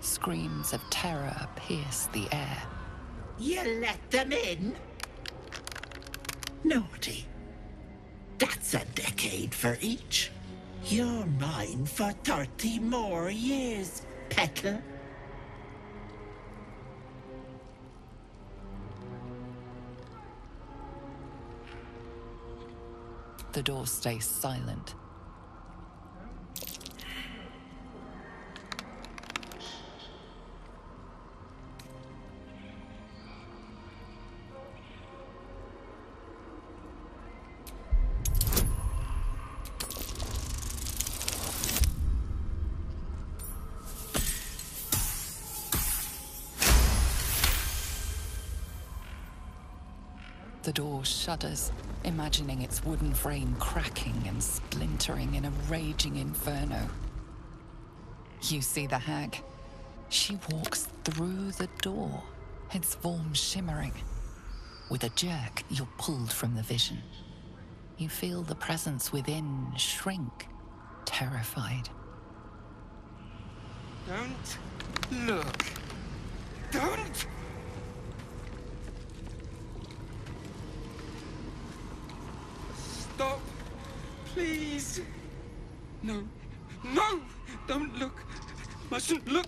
Screams of terror pierce the air. You let them in? Naughty, That's a decade for each. You're mine for 30 more years, Petal. The door stays silent. The door shudders, imagining its wooden frame cracking and splintering in a raging inferno. You see the hag. She walks through the door, its form shimmering. With a jerk, you're pulled from the vision. You feel the presence within shrink, terrified. Don't look. Don't! Stop, please. No, no, don't look,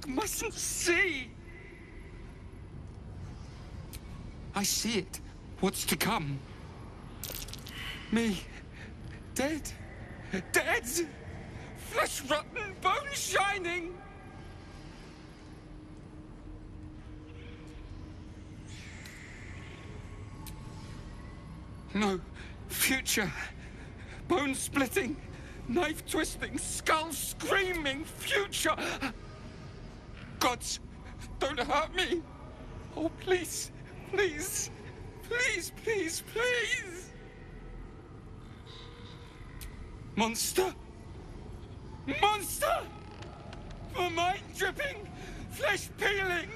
mustn't see. I see it, what's to come. Me, dead, flesh rotten, bone shining. No, future. Bone splitting, knife twisting, skull screaming, future. Gods, don't hurt me. Oh, please, please, please, please, please. Monster, monster. For mind dripping, flesh peeling,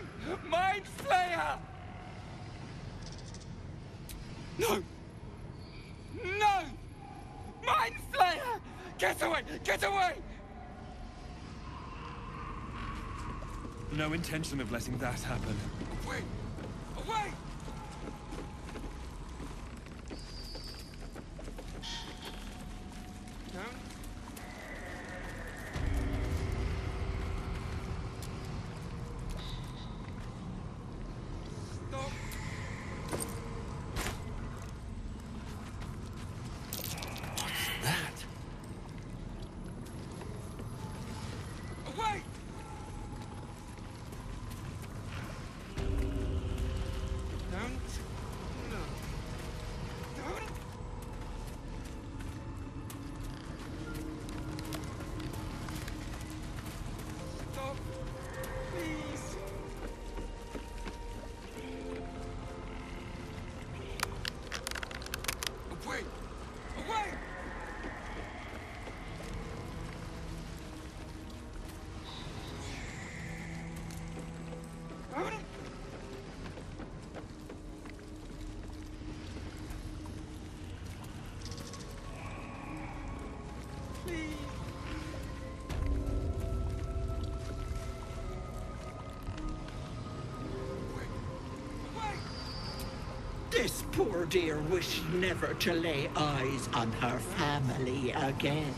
mind flayer. No, no. Mind flayer! Get away! Get away! No intention of letting that happen. Away! Away! No. This poor dear wished never to lay eyes on her family again.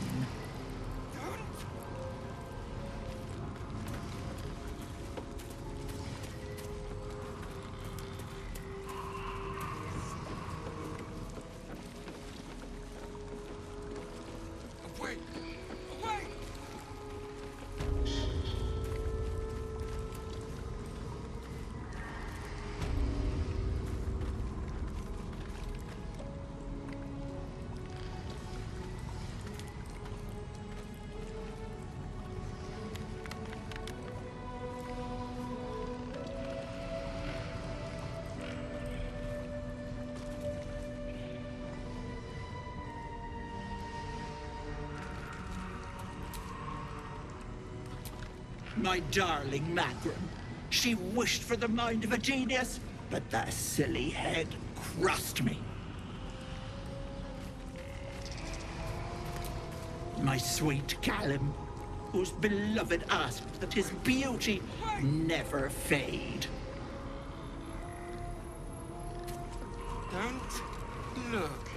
My darling Macram, she wished for the mind of a genius, but that silly head crossed me. My sweet Callum, whose beloved asked that his beauty never fade. Don't look.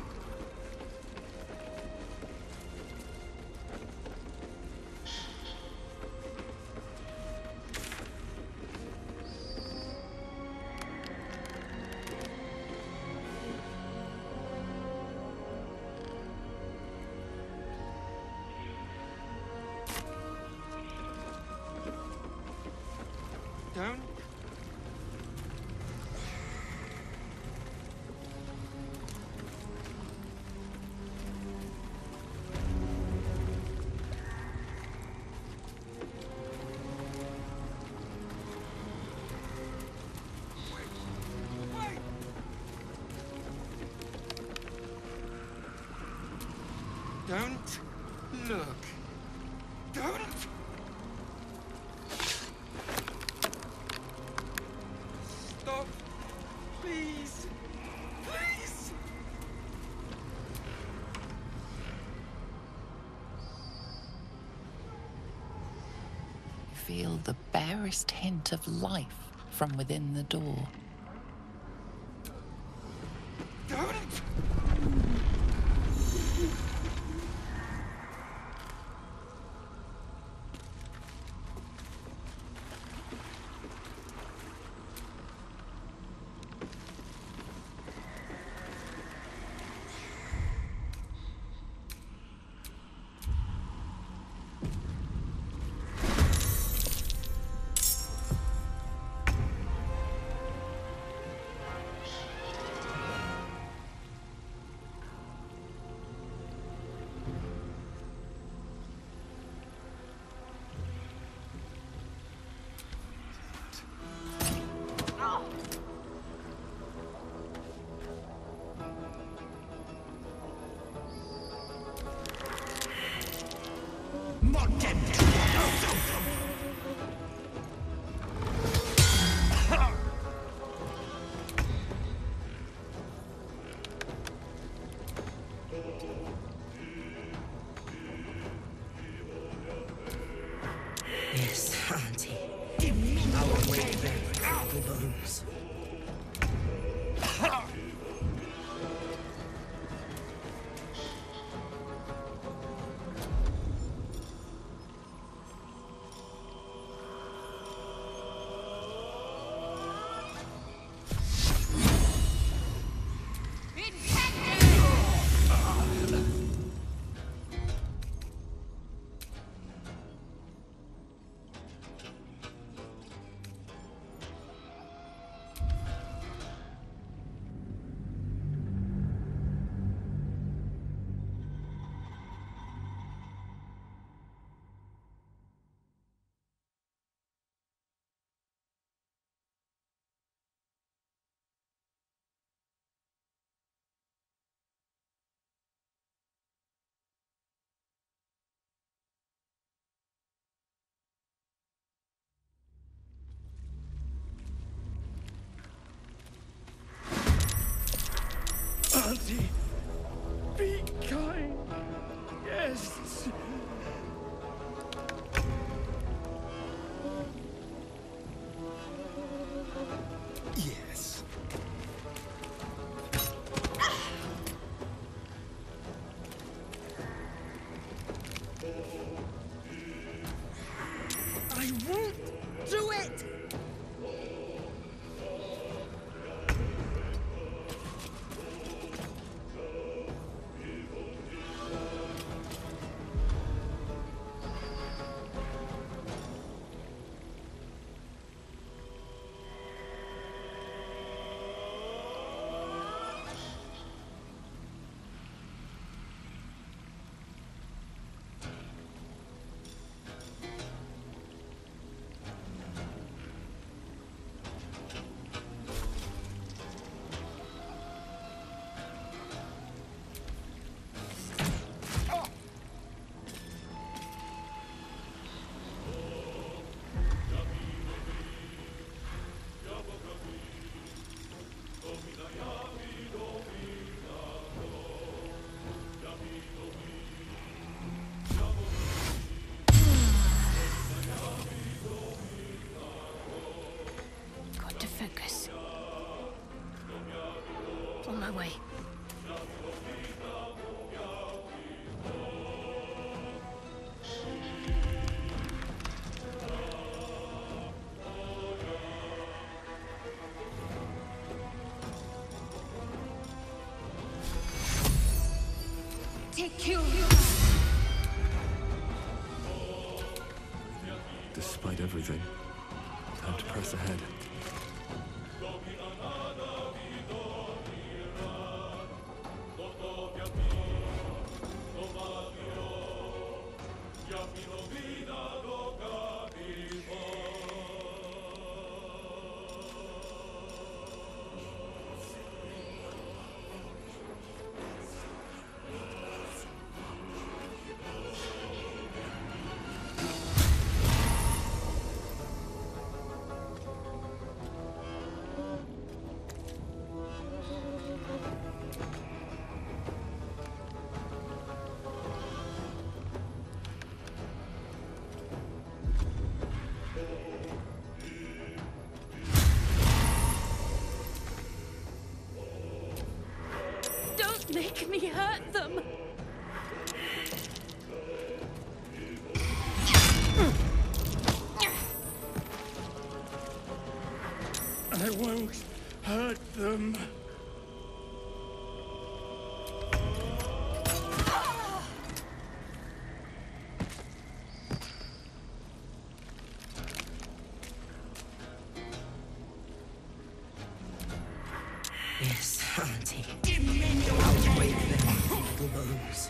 Don't look. Don't. Stop. Please. Please. Feel the barest hint of life from within the door. Auntie, be kind. Yes. Yes. I won't do it. Despite everything, time to press ahead. Make me hurt them. I won't hurt them. Yes, Auntie. I'll wake them like the bones.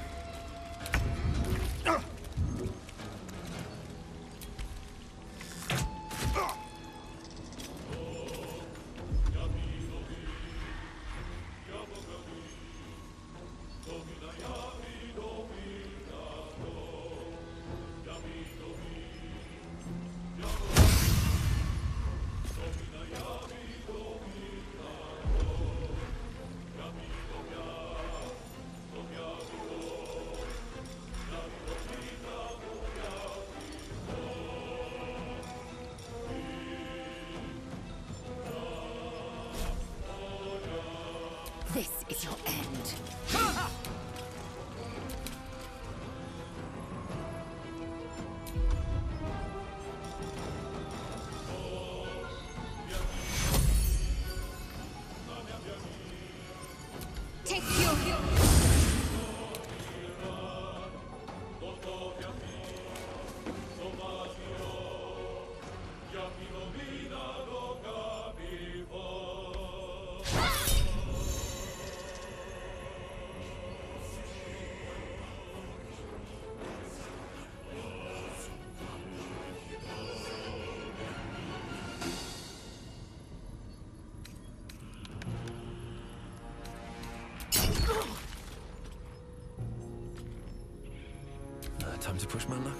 This is your end. Take your heel. Time to push my luck.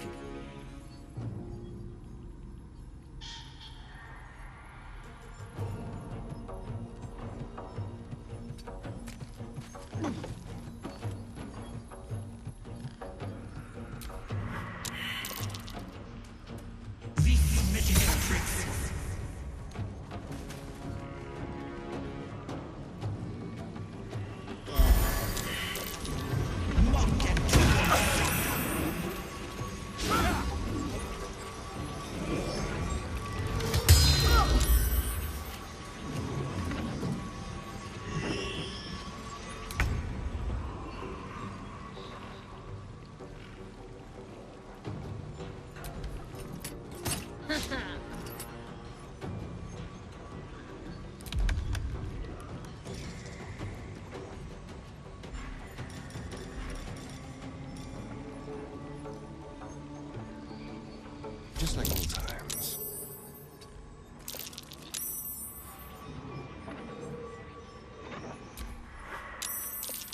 Just like old times.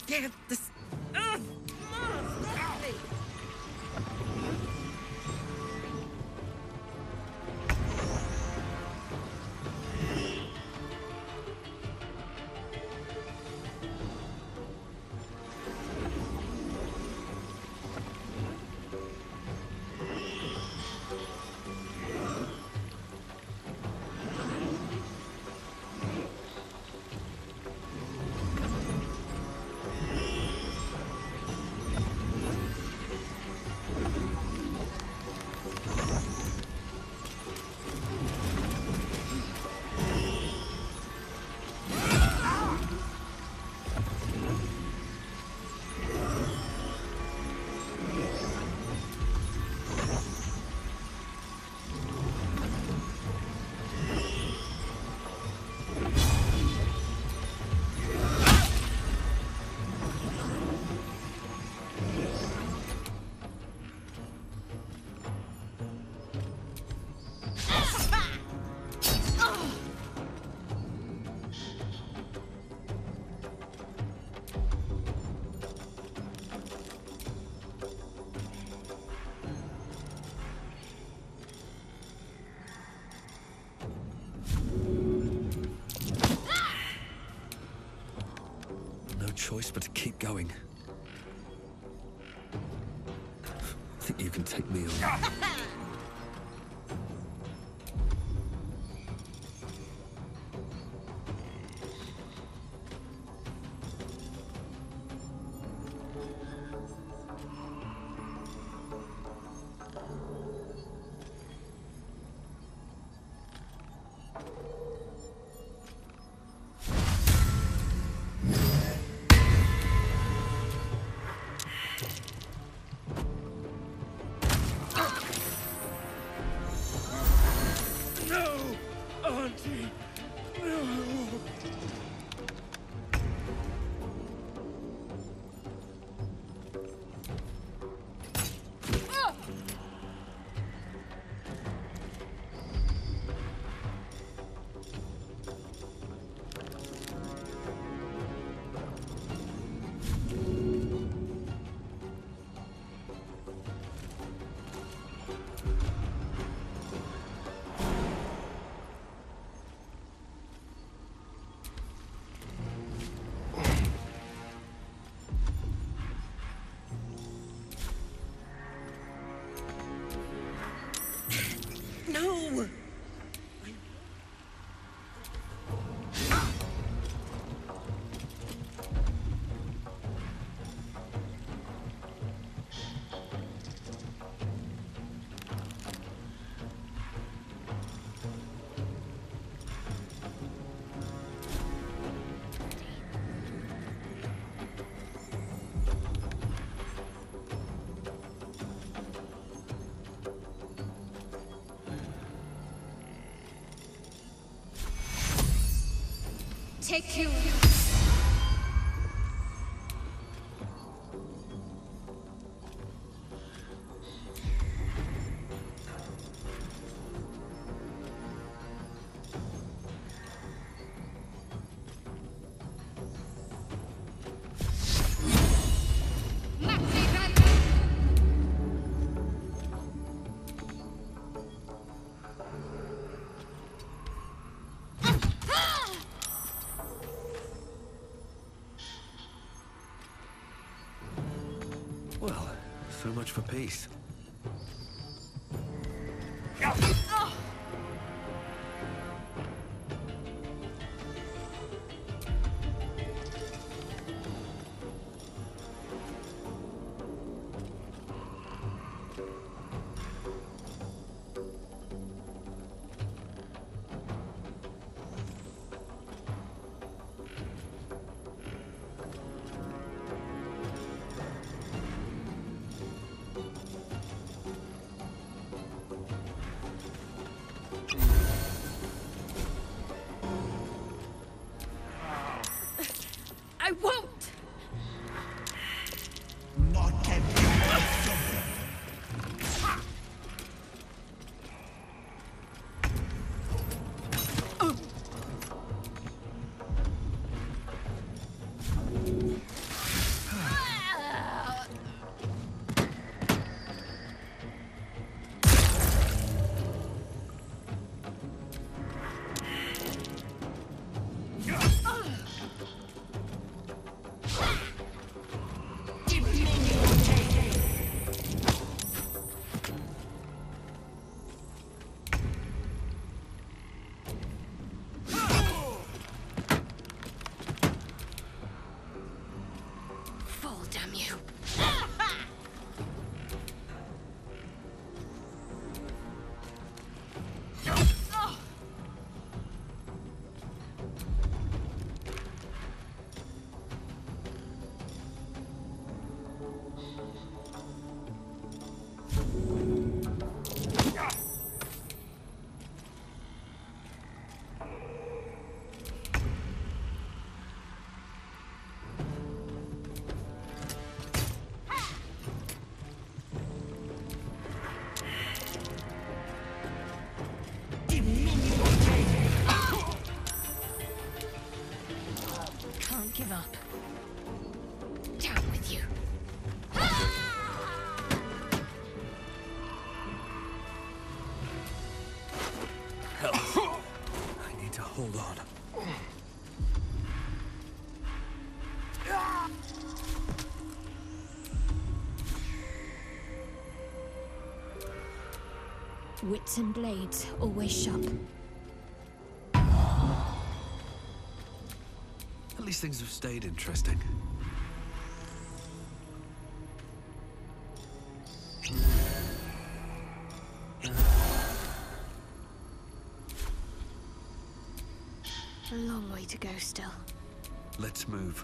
Get this. Choice but to keep going. I think you can take me on. Take you. For peace. Wits and blades, always sharp. At least things have stayed interesting. A long way to go still. Let's move.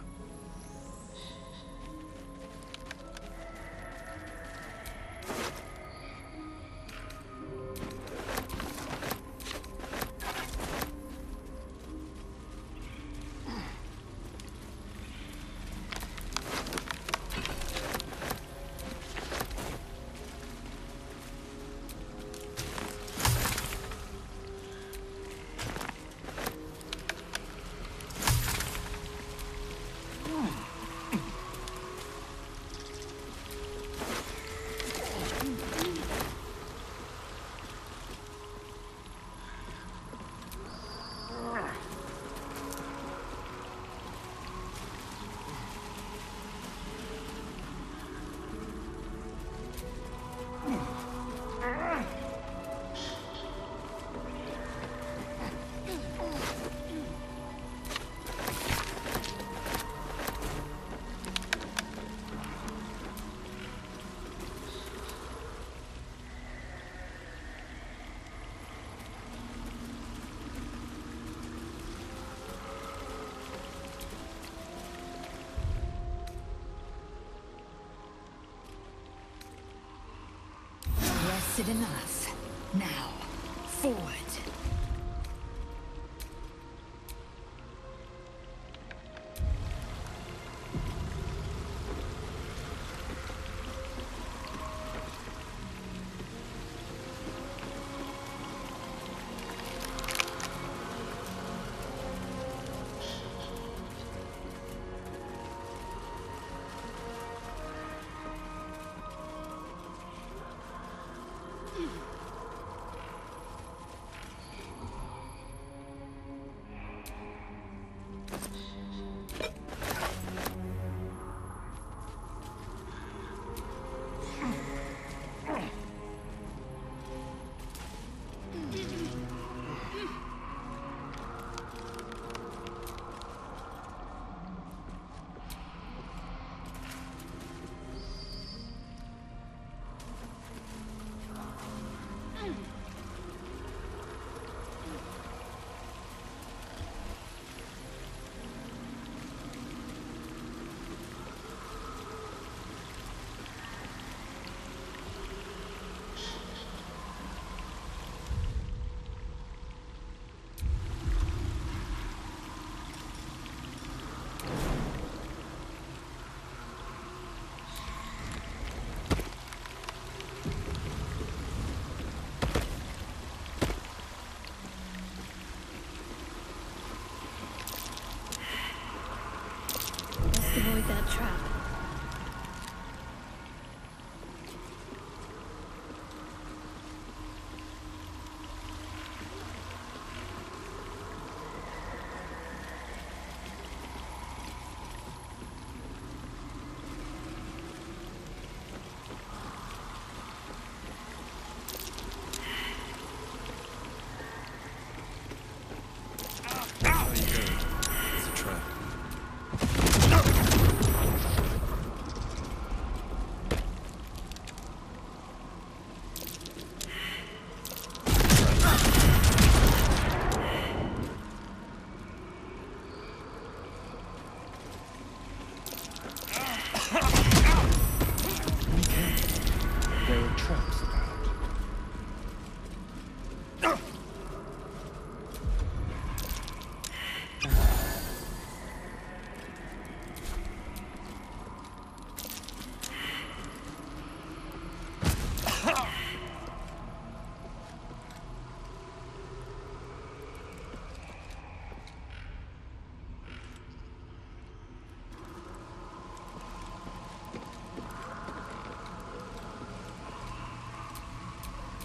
Enough. Now, forward. must avoid that trap.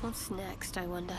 What's next, I wonder?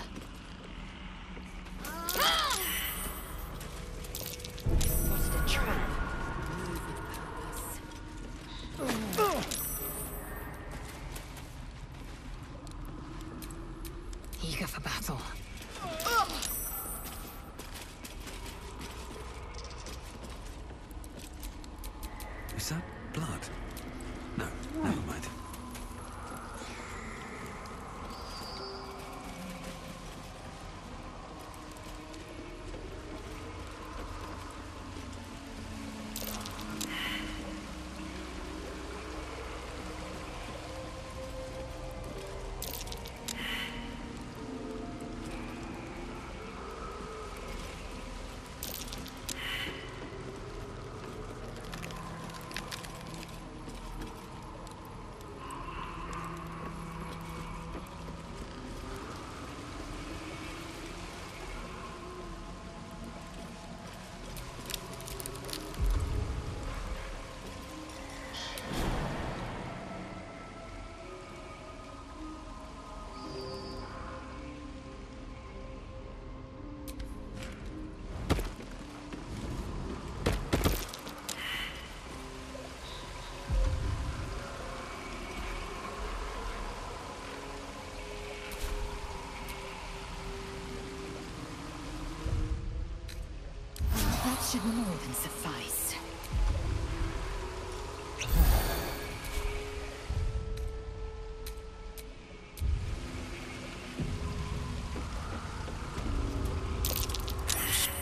Should more than suffice.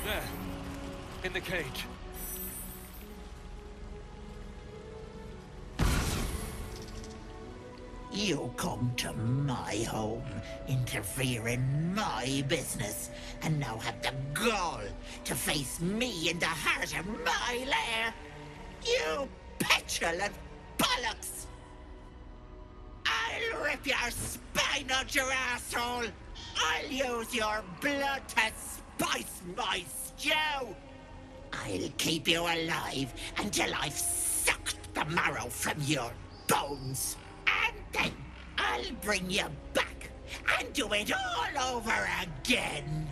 There, in the cage. You come to my home, interfere in my business, and now have the gall to face me in the heart of my lair! You petulant bollocks! I'll rip your spine out, your asshole! I'll use your blood to spice my stew! I'll keep you alive until I've sucked the marrow from your bones! And then I'll bring you back and do it all over again!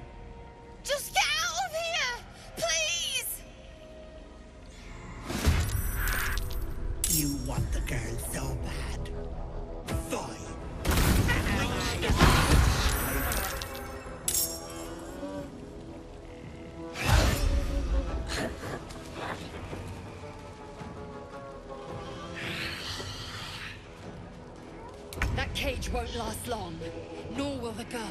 Just get out of here! Please! You want the girl so bad. Fine. That cage won't last long, nor will the girl.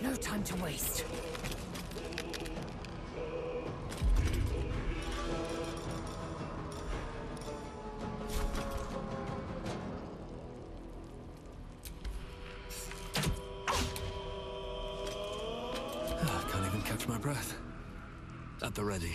No time to waste. I can't even catch my breath. At the ready.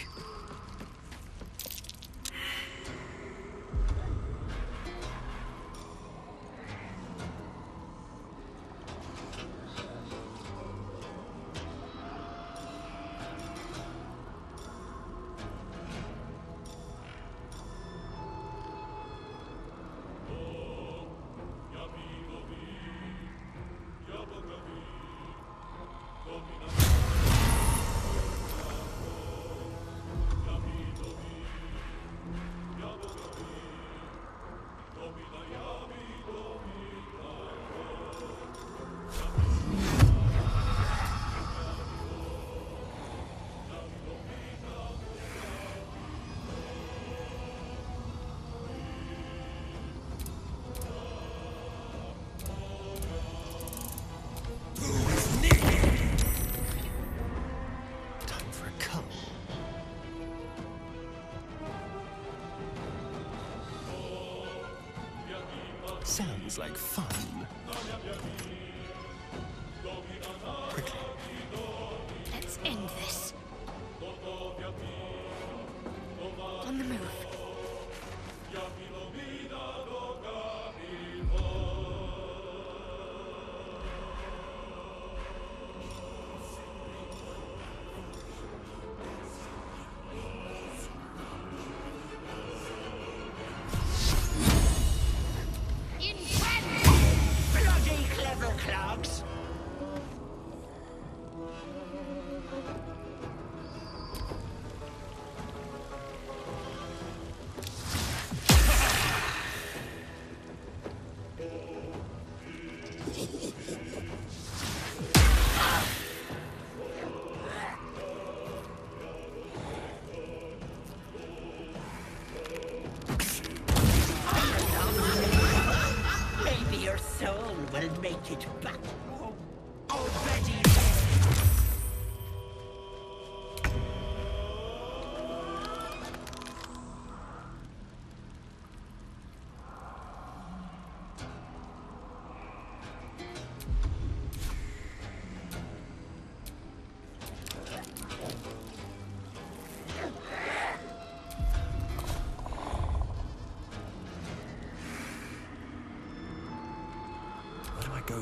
Sounds like fun. Quickly. Let's end this. On the move.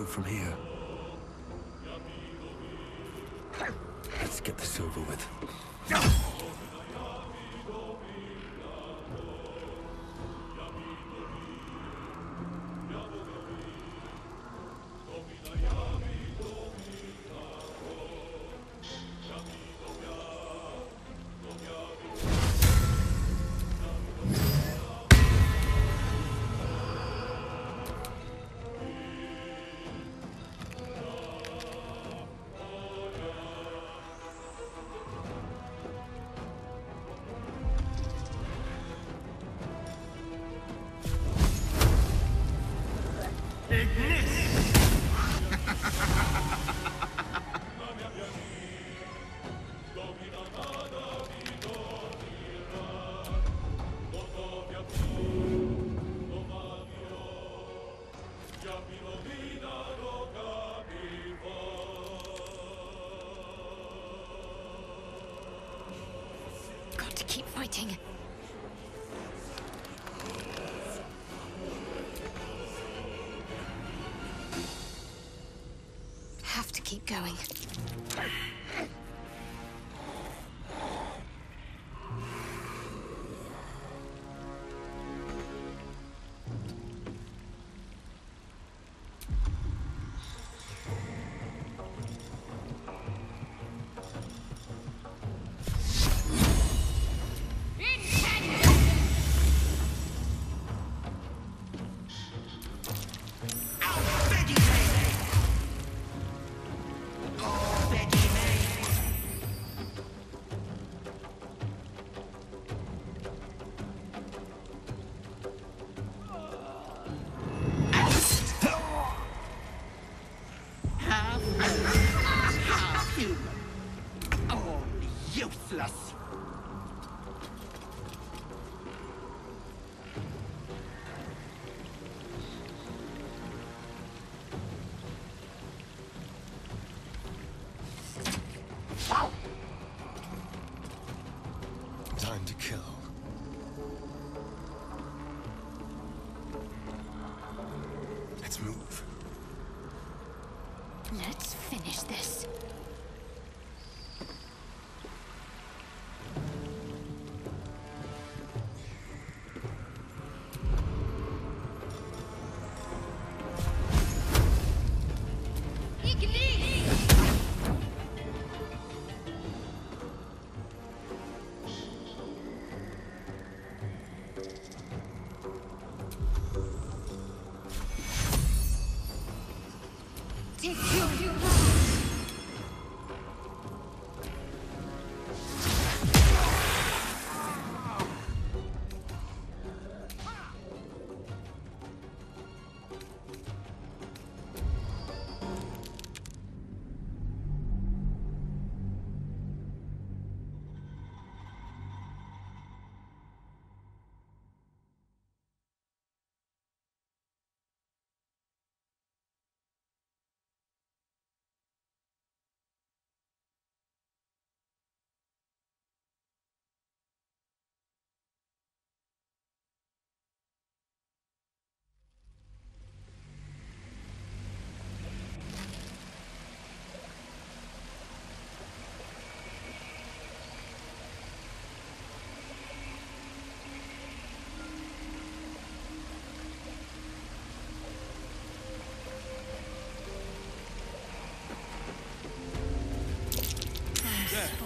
From here. Let's get this over with. Got to keep fighting. Have to keep going. Take you, you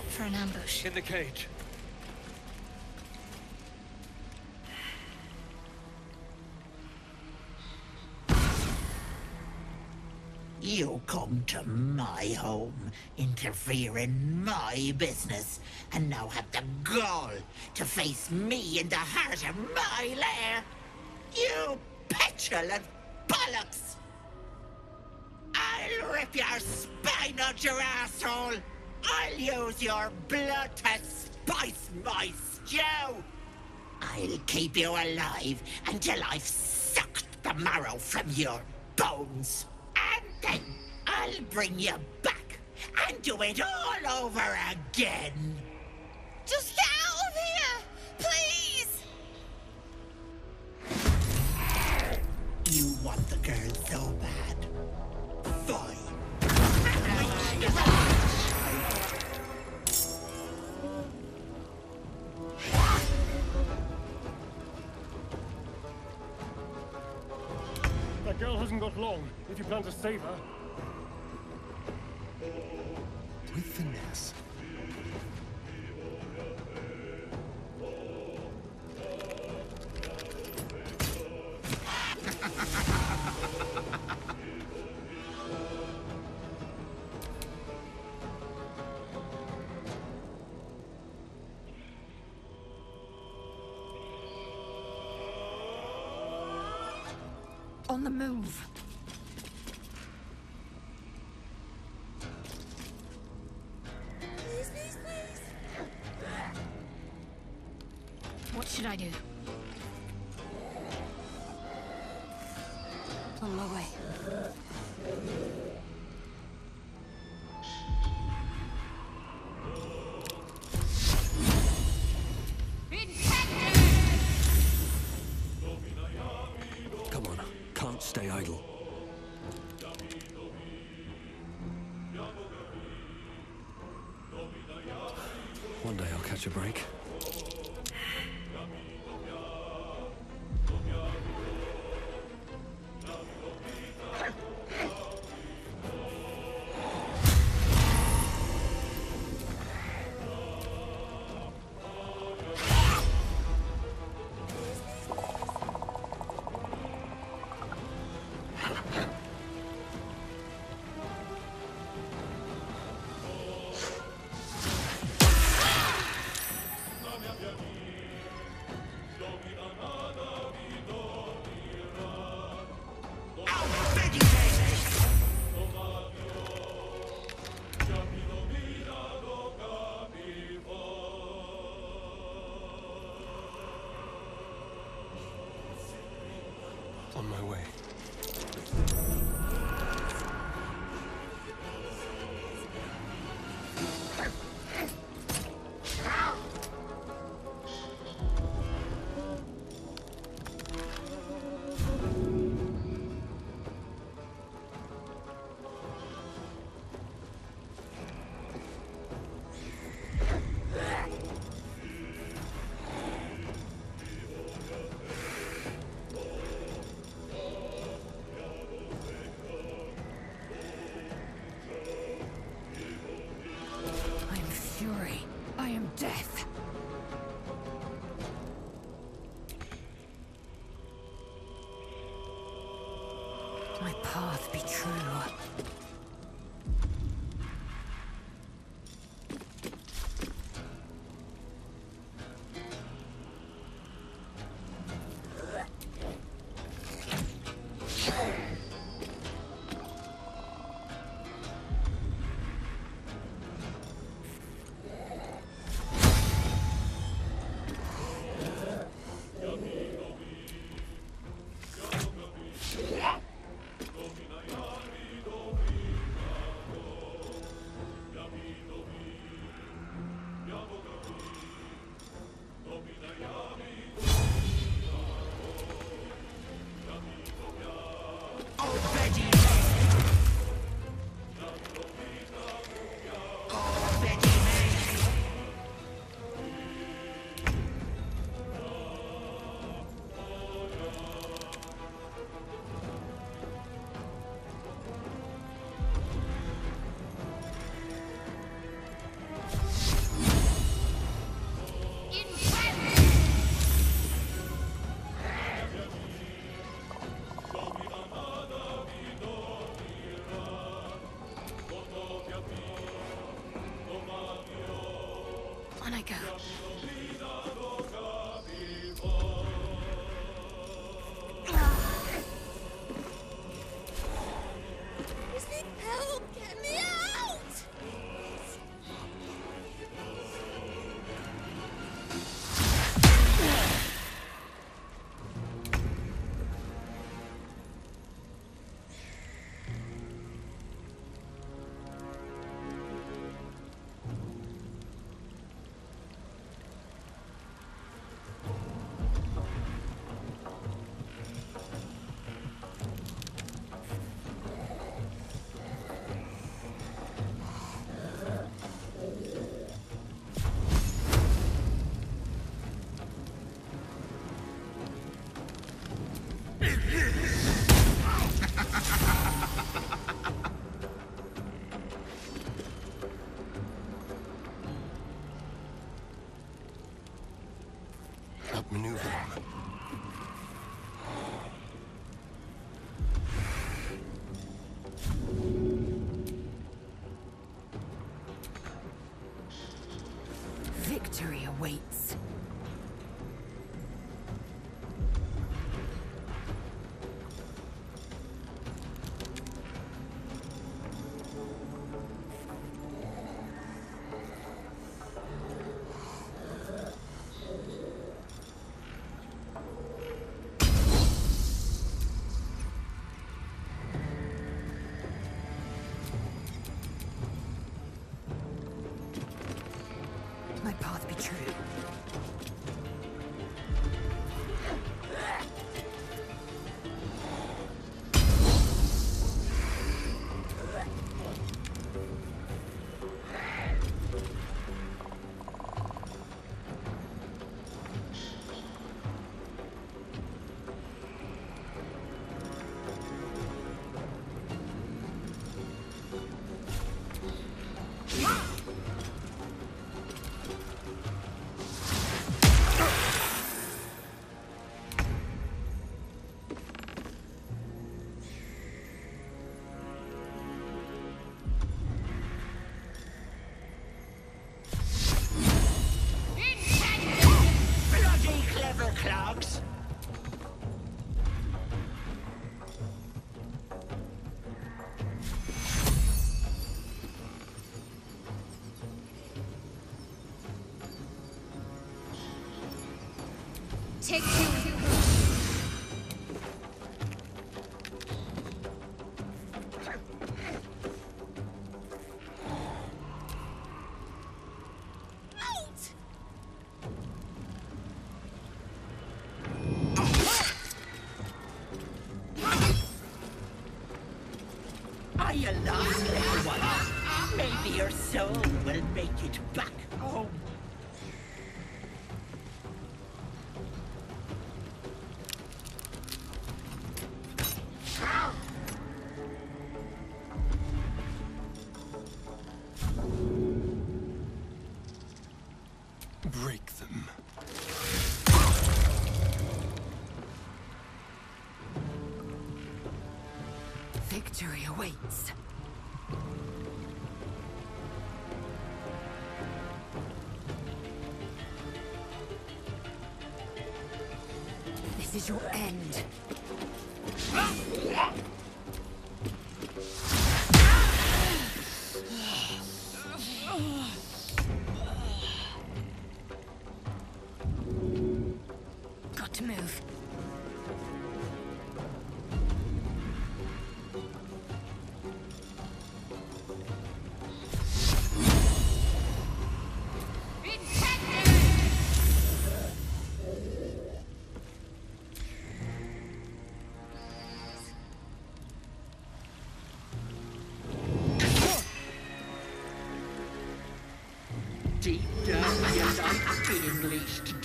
for an ambush. In the cage. You come to my home, interfere in my business, and now have the gall to face me in the heart of my lair! You petulant bollocks! I'll rip your spine out your asshole! I'll use your blood to spice my stew! I'll keep you alive until I've sucked the marrow from your bones! Then I'll bring you back and do it all over again. Just get out of here, please. You want the girl so bad? The girl hasn't got long, if you plan to save her. With finesse. On the move. Please, please, please. What should I do? On my way. Stay idle. One day I'll catch a break. I go? Help! Get me out! Take two. Are you lost, little one? Maybe your soul will make it back home. Victory awaits. This is your end. Got to move.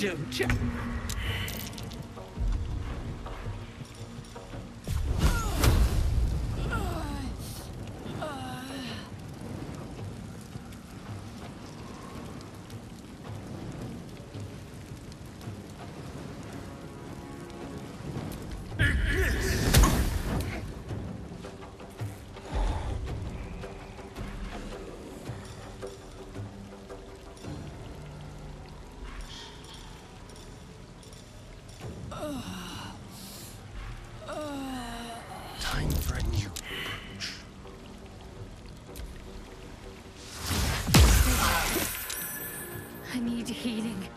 Don't you? I need healing.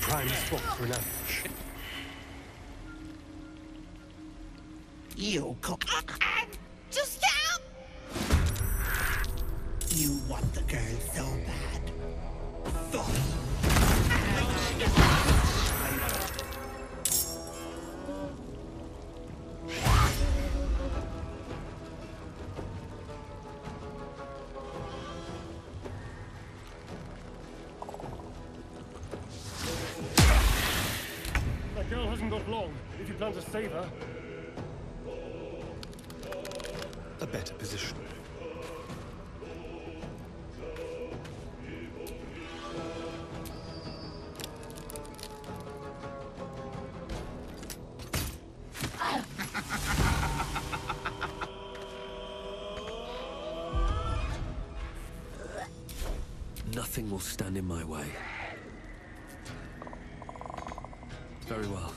Prime spot for an ambush. You cook. Just out! You want the girl so bad. To save her. A better position. Nothing will stand in my way. Very well.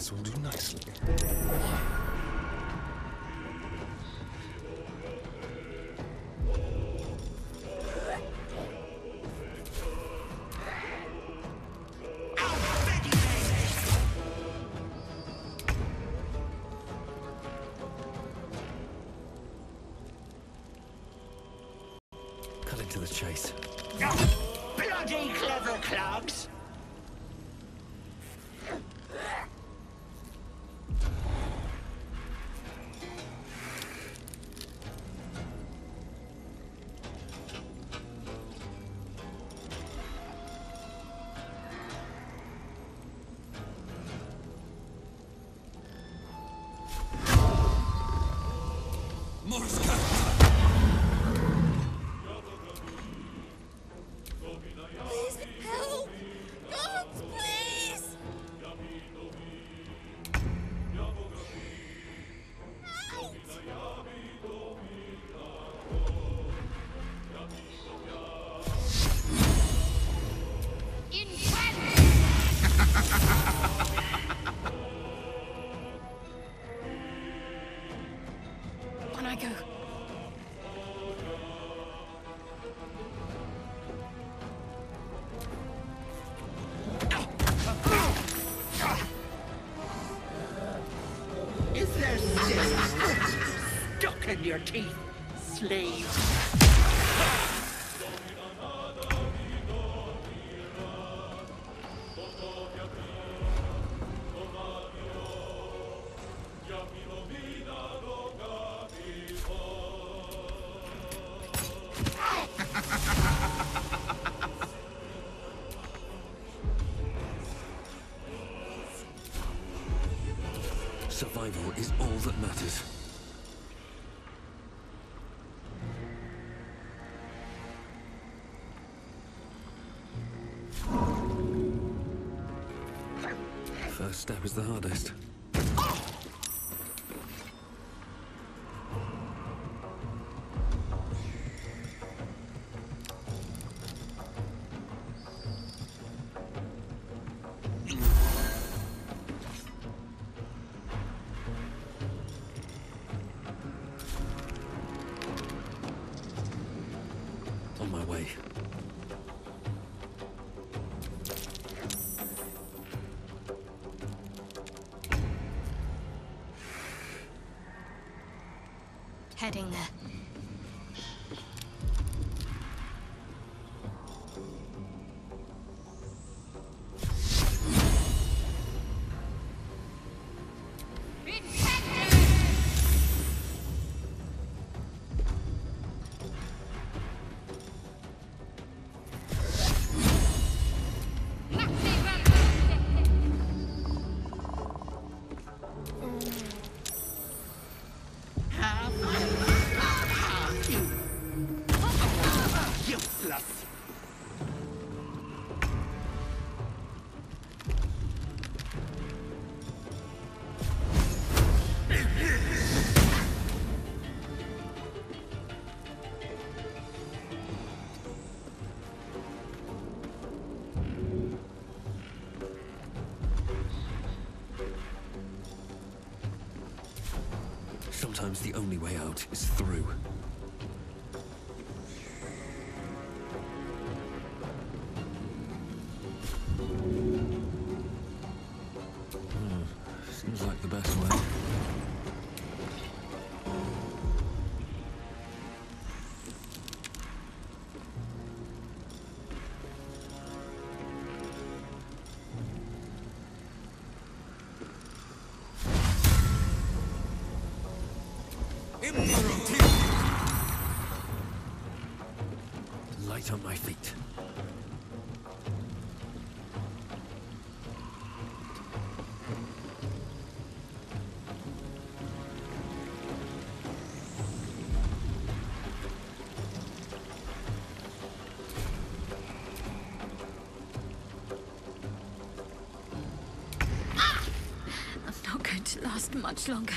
This will do nicely. Your teeth, slaves. Survival is all that matters. That was the hardest. On my way. Heading there. Sometimes the only way out is through. Seems like the best way. Light on my feet. I'm not going to last much longer.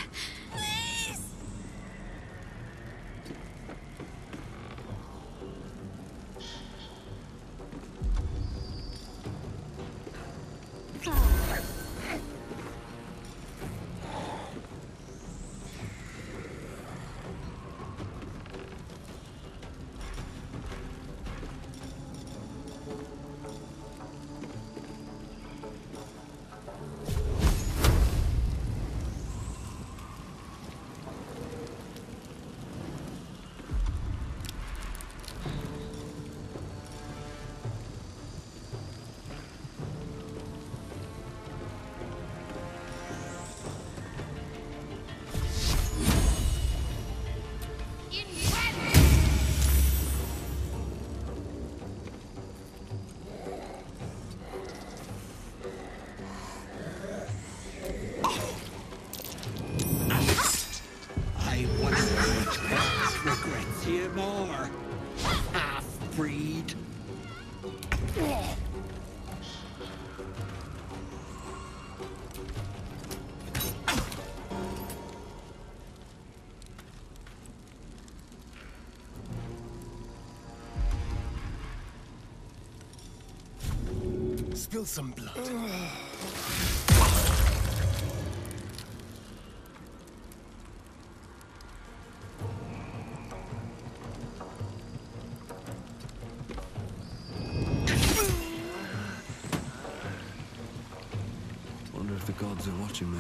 spill some blood. Wonder if the gods are watching me.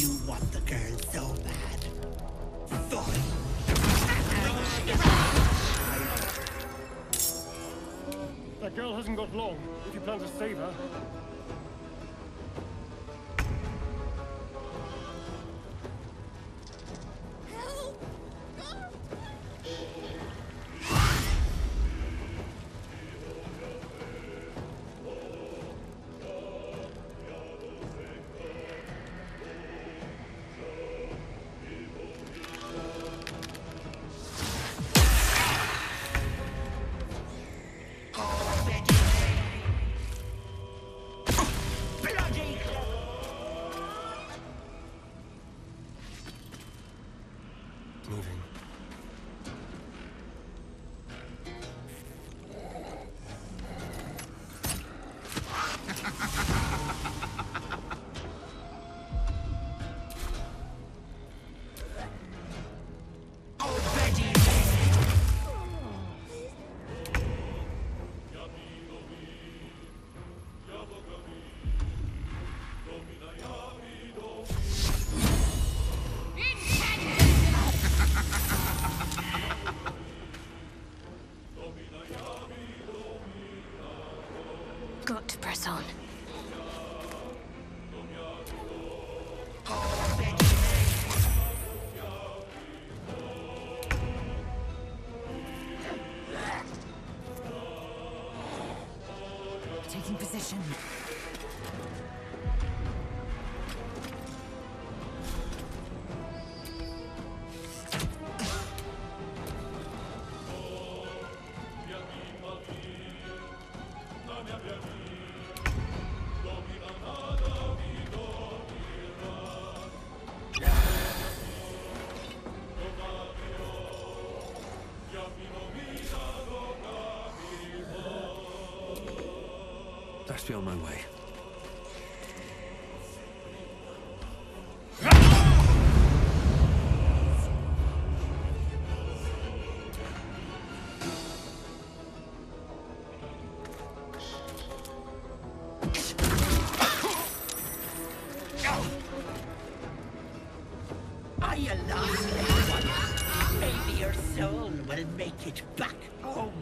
You want the girl so bad. Fine. That girl hasn't got long, if you plan to save her. Position. Be on my way. Are you lost, everyone? Maybe your soul will make it back home.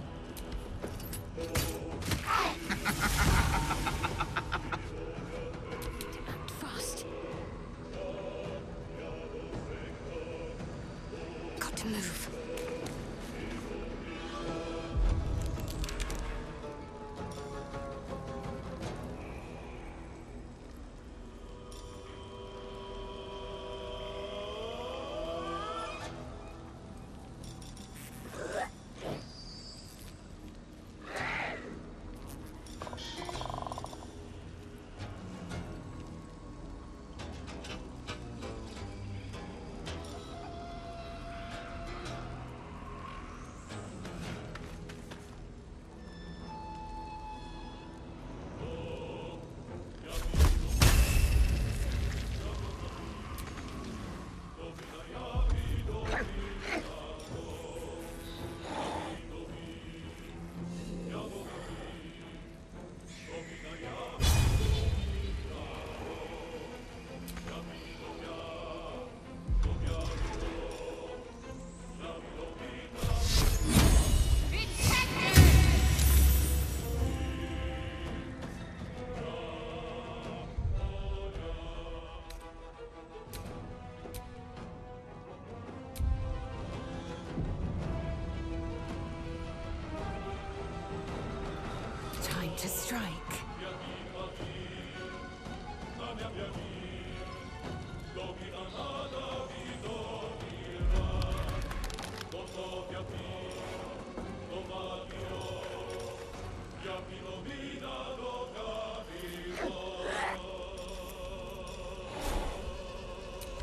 about to strike.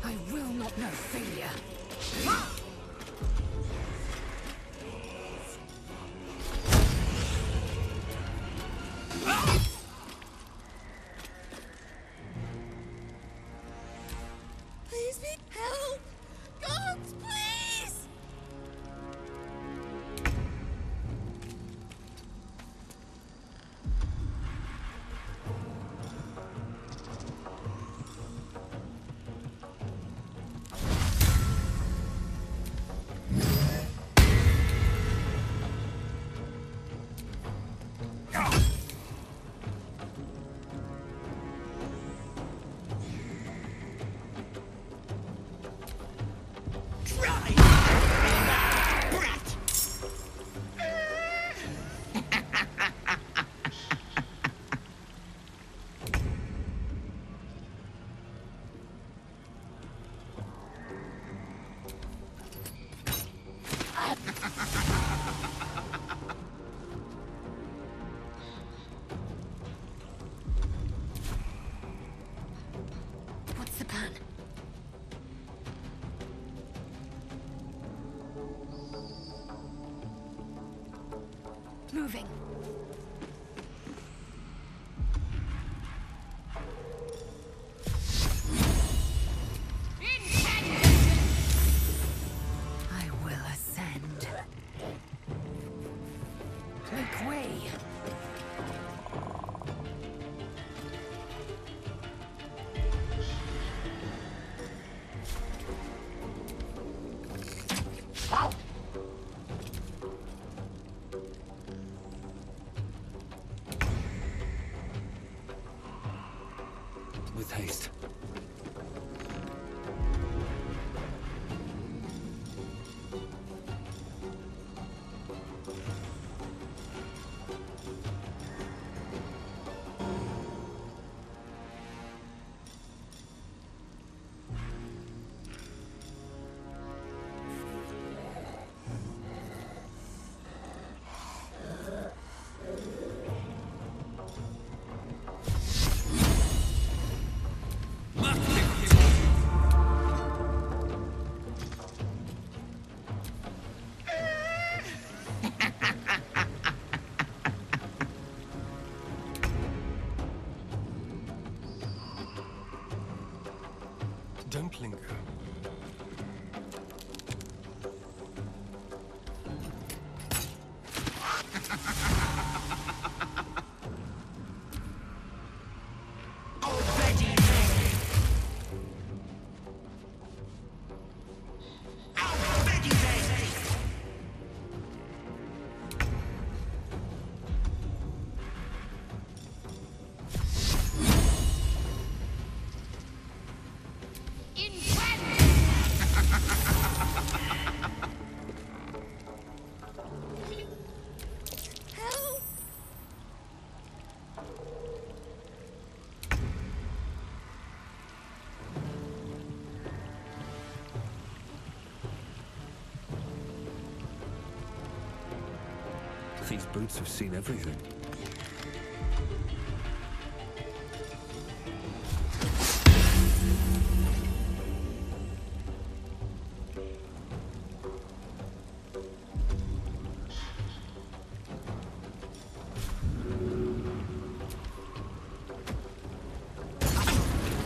I will not know failure. Moving. I will ascend. Make way. These boots have seen everything.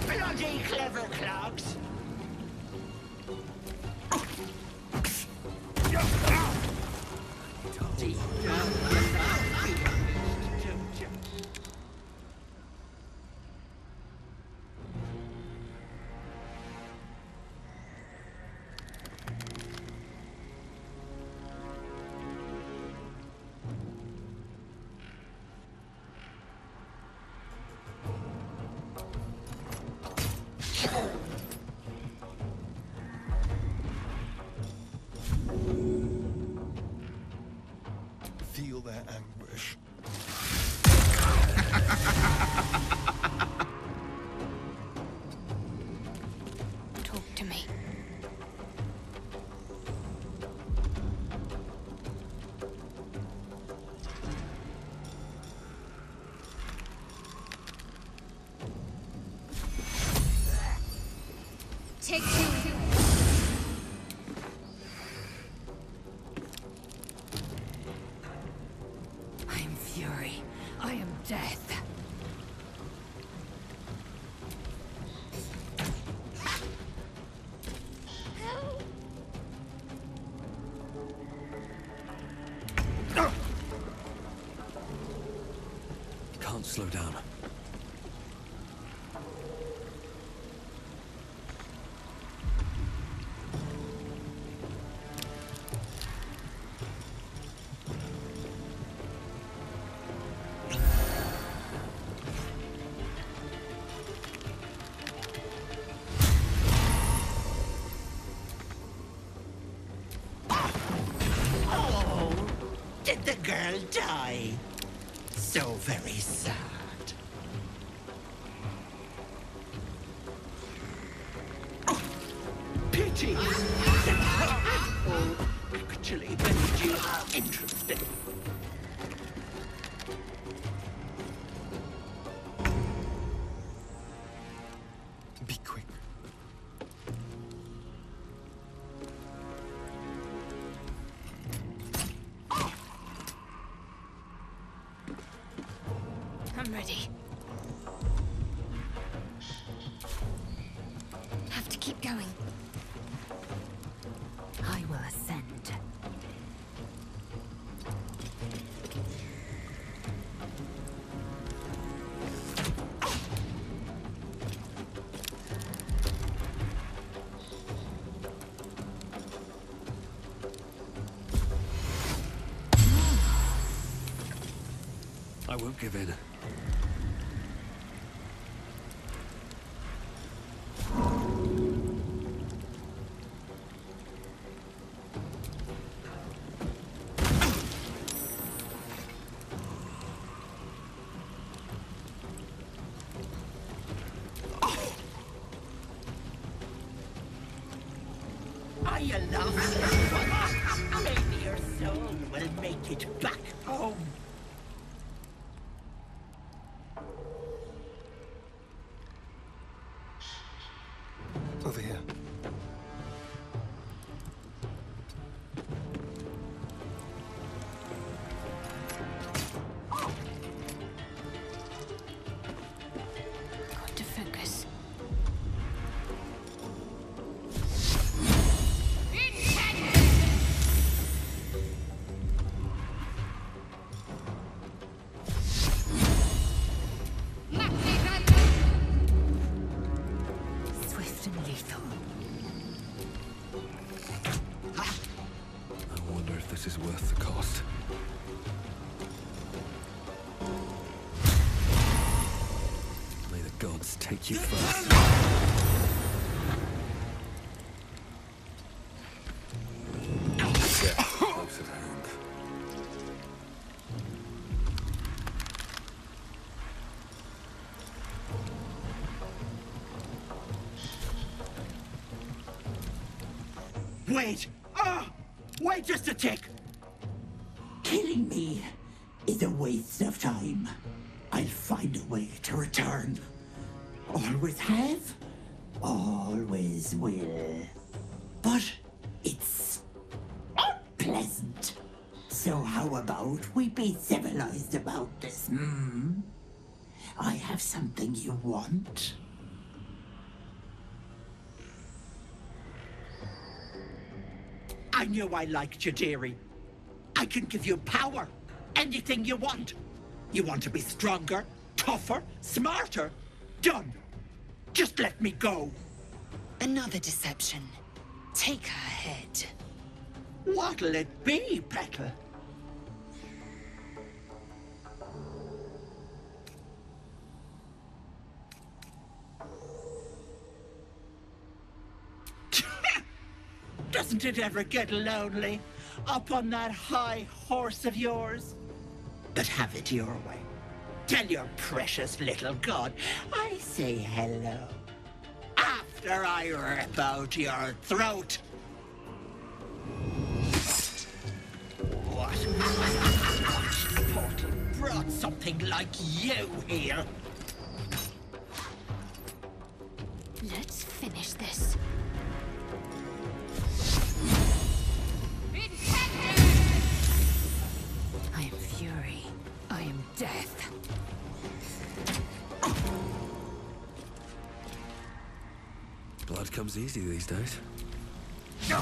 Bloody clever clogs! Deep down, Take two. I am fury. I am death. Slow down. Oh, did the girl die? So very sad. Oh, pity! Oh, actually, you are interesting. Be quick. I'm ready. Have to keep going. I will ascend. I won't give in. Your love, maybe your soul will make it back home. Over here. Got to focus. I wonder if this is worth the cost. May the gods take you first. Wait! Ah! Oh, wait just a tick! Killing me is a waste of time. I'll find a way to return. Always have, always will. But it's unpleasant. So how about we be civilized about this, I have something you want. I knew I liked you, dearie. I can give you power. Anything you want. You want to be stronger, tougher, smarter? Done. Just let me go. Another deception. Take her head. What'll it be, Petal? Doesn't it ever get lonely, up on that high horse of yours? But have it your way. Tell your precious little god I say hello. After I rip out your throat. What? What portal brought something like you here? Let's finish this. I am fury. I am death. Blood comes easy these days. No!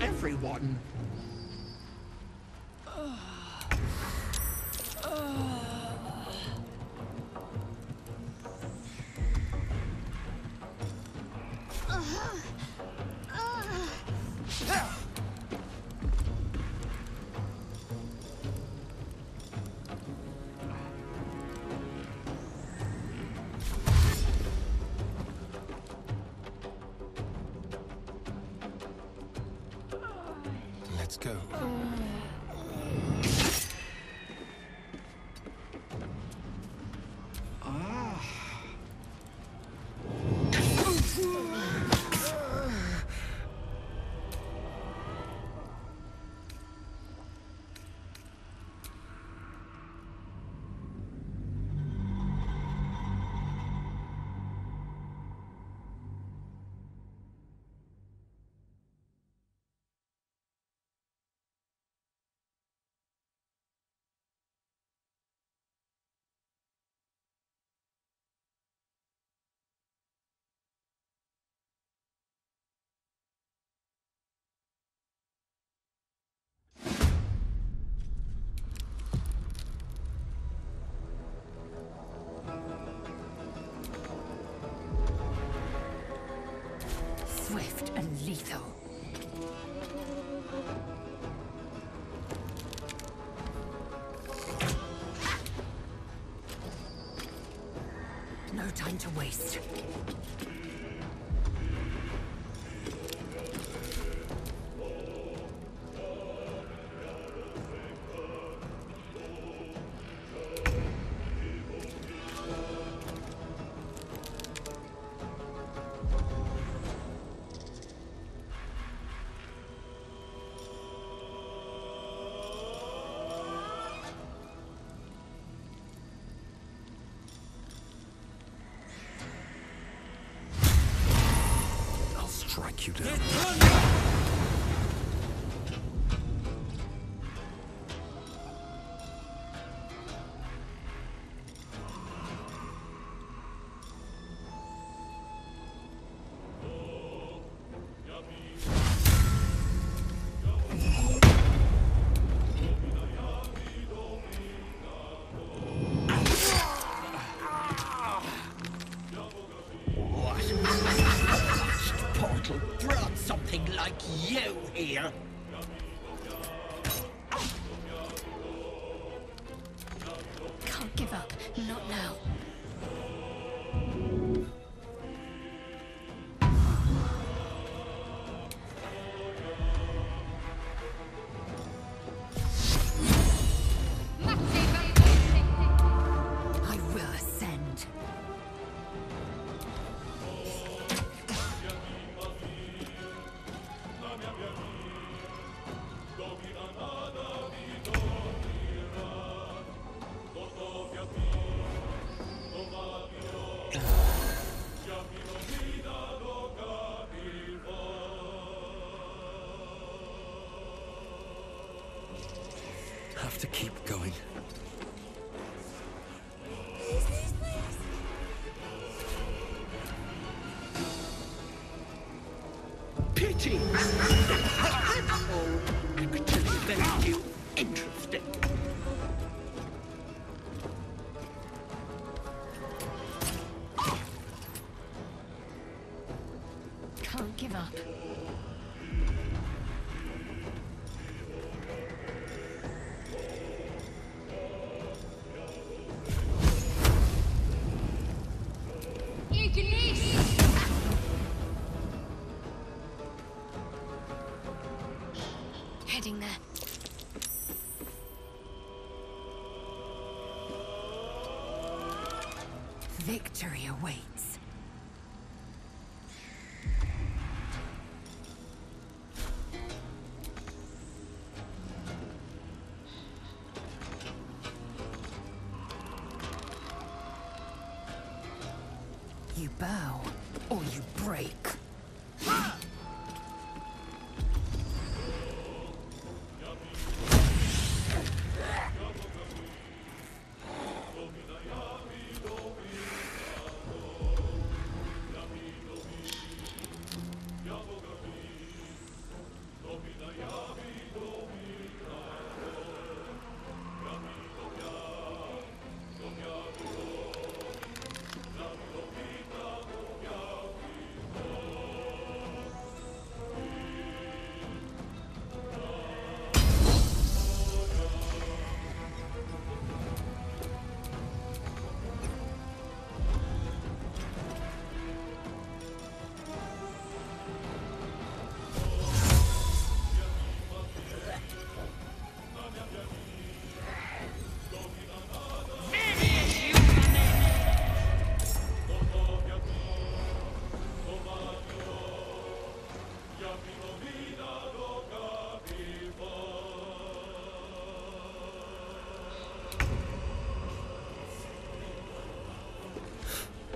Everyone. Swift and lethal. No time to waste. You down. give up. Not now. Have to keep going. Please, please, please. Pity! Oh, actors, thank you. Interesting. Can't give up. Victory awaits. You bow, or you break.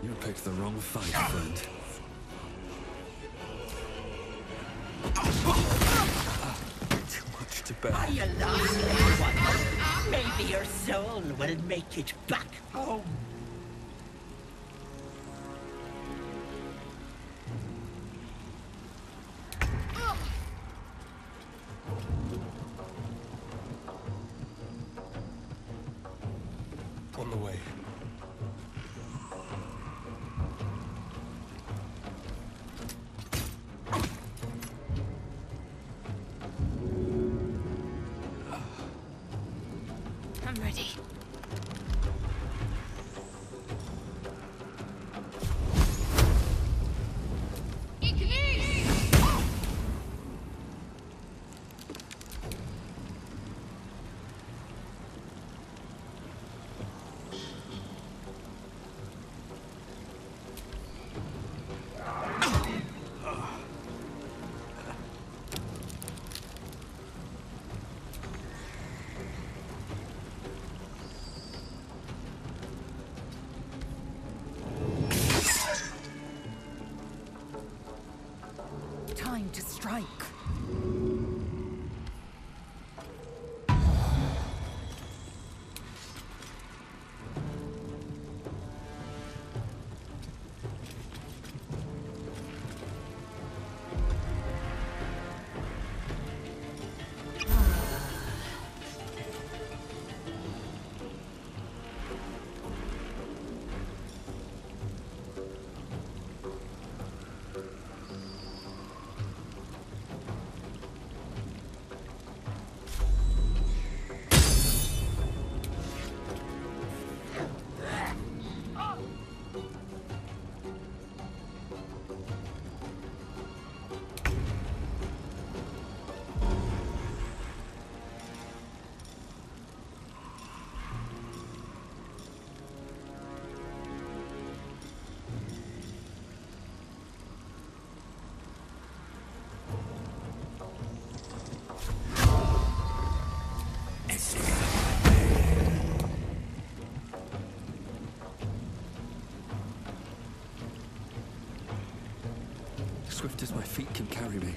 You picked the wrong fight, friend. Too much to bear. Are you lost, everyone? Maybe your soul will make it back home. On the way. Strike. swift as my feet can carry me.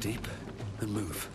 Deep and move.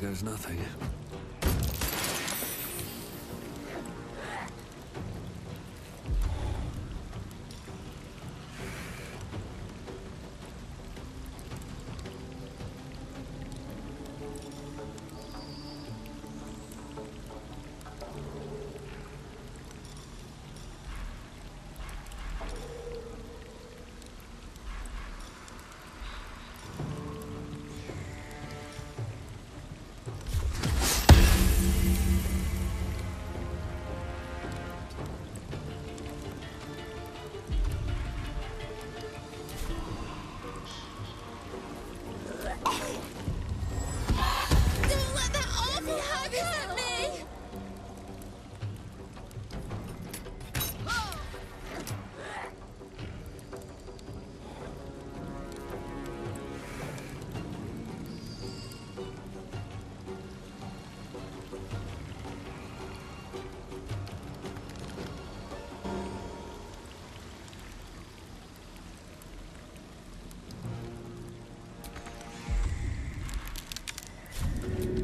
There's nothing.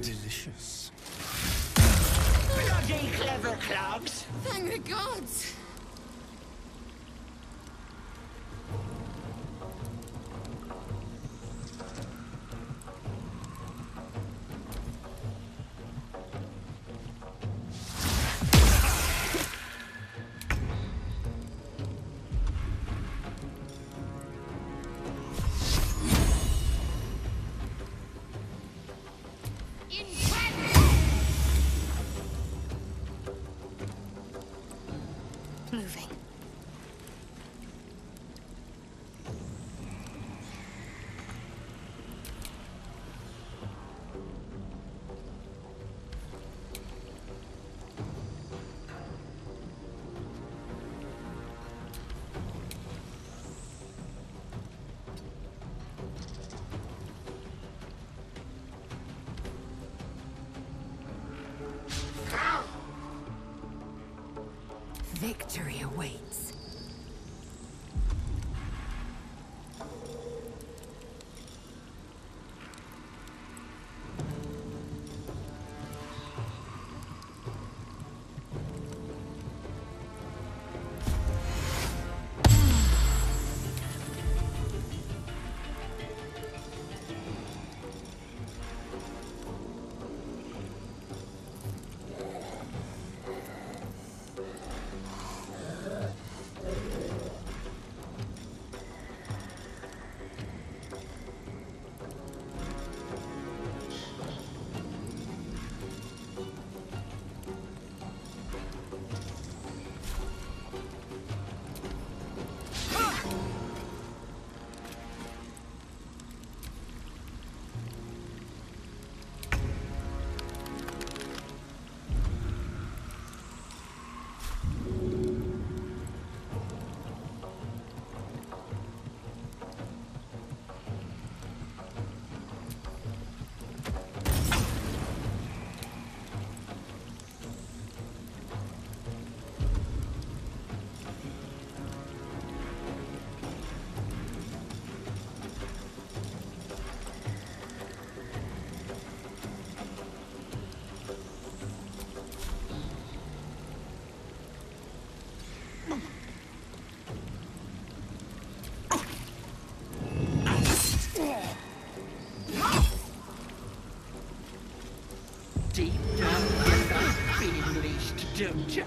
Delicious. Bloody clever clubs. Thank the gods. Victory awaits. Don't you?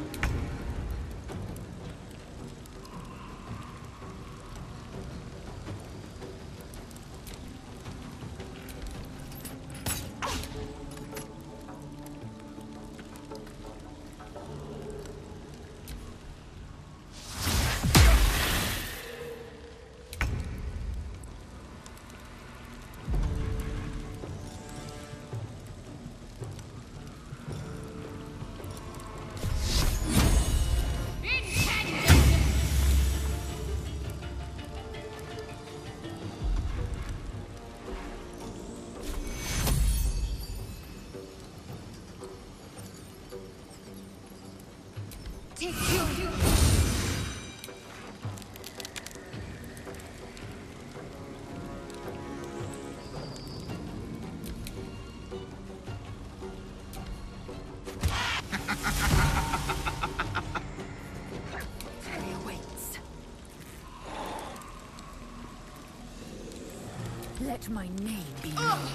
Let my name be known.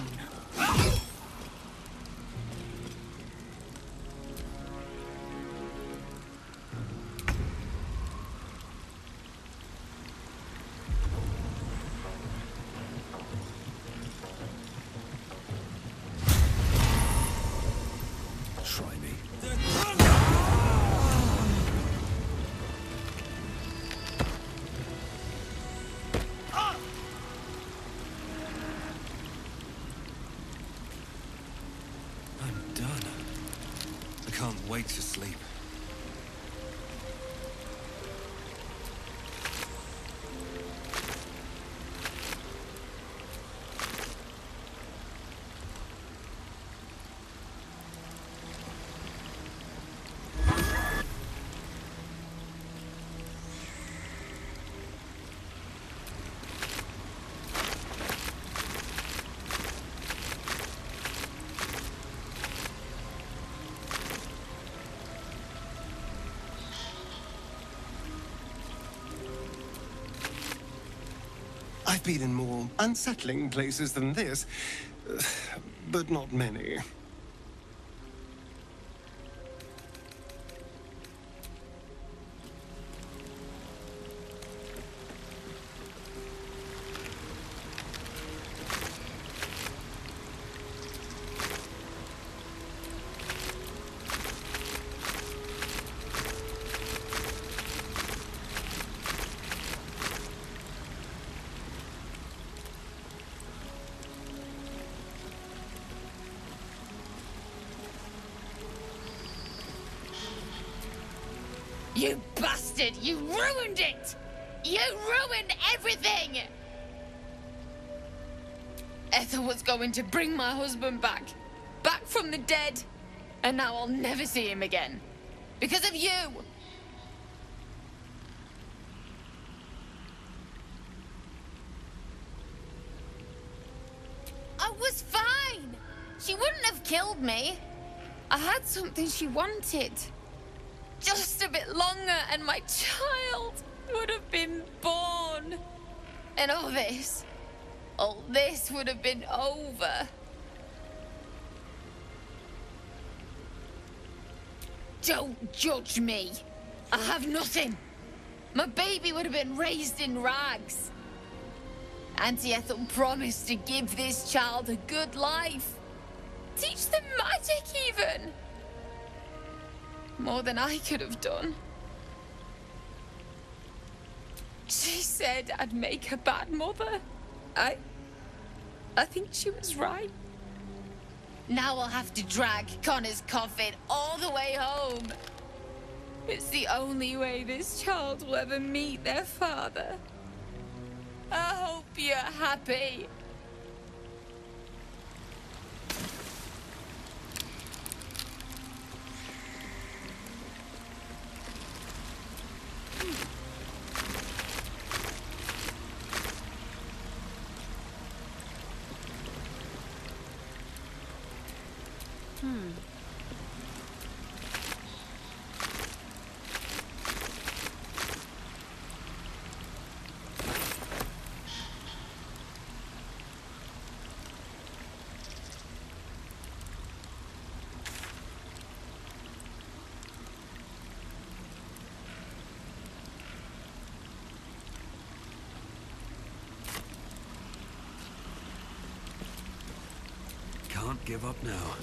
Wait to sleep. I've been in more unsettling places than this, but not many. You bastard! You ruined it! You ruined everything! Ethel was going to bring my husband back. Back from the dead. And now I'll never see him again. Because of you! I was fine! She wouldn't have killed me. I had something she wanted. Just a bit longer and my child would have been born. And all this would have been over. Don't judge me. I have nothing. My baby would have been raised in rags. Auntie Ethel promised to give this child a good life. Teach them magic even. More than I could have done. She said I'd make a bad mother. I think she was right. Now I'll have to drag Connor's coffin all the way home. It's the only way this child will ever meet their father. I hope you're happy. Can't give up now.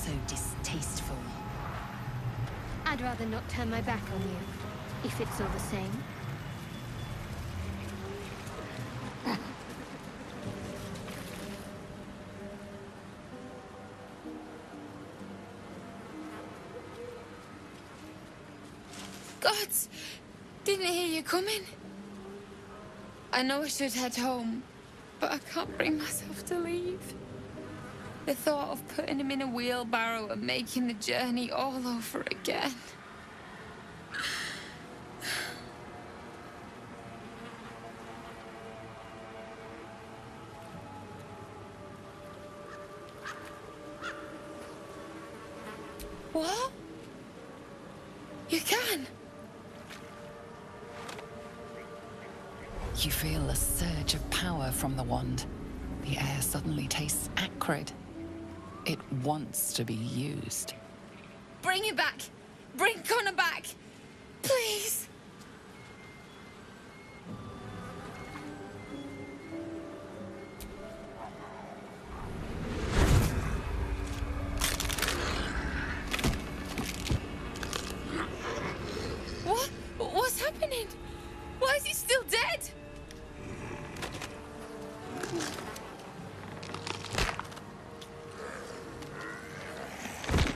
so distasteful. I'd rather not turn my back on you, if it's all the same. Gods! Didn't hear you coming. I know I should head home, but I can't bring myself to leave. The thought of putting him in a wheelbarrow and making the journey all over again. What? You can? You feel a surge of power from the wand. The air suddenly tastes acrid. It wants to be used. Bring it back! Bring Connor back! Please! What? What's happening? Why is he still dead?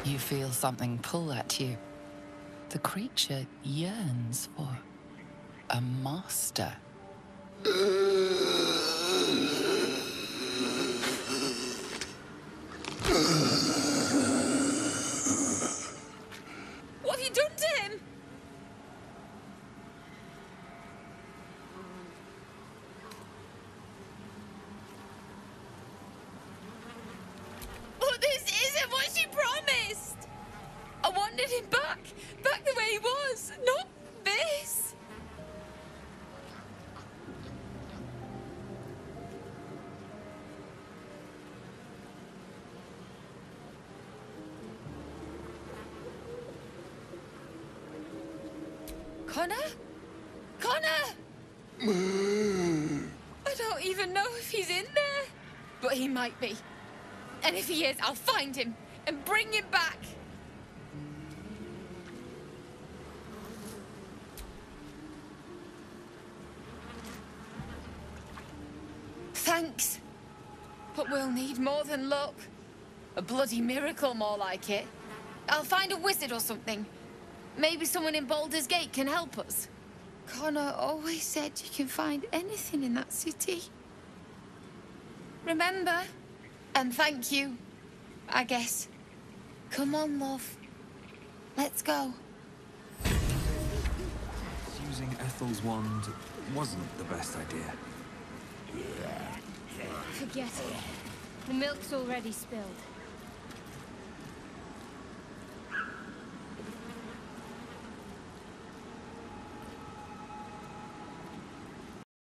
You feel something pull at you. The creature yearns for a master. What have you done to him? But this isn't what she promised! I wanted him back the way he was, not this! Connor? Connor! I don't even know if he's in there, but he might be. And if he is, I'll find him and bring him back. Thanks, but we'll need more than luck. A bloody miracle, more like it. I'll find a wizard or something. Maybe someone in Baldur's Gate can help us. Connor always said you can find anything in that city. Remember? And thank you, I guess. Come on, love. Let's go. Using Ethel's wand wasn't the best idea. Forget it. The milk's already spilled.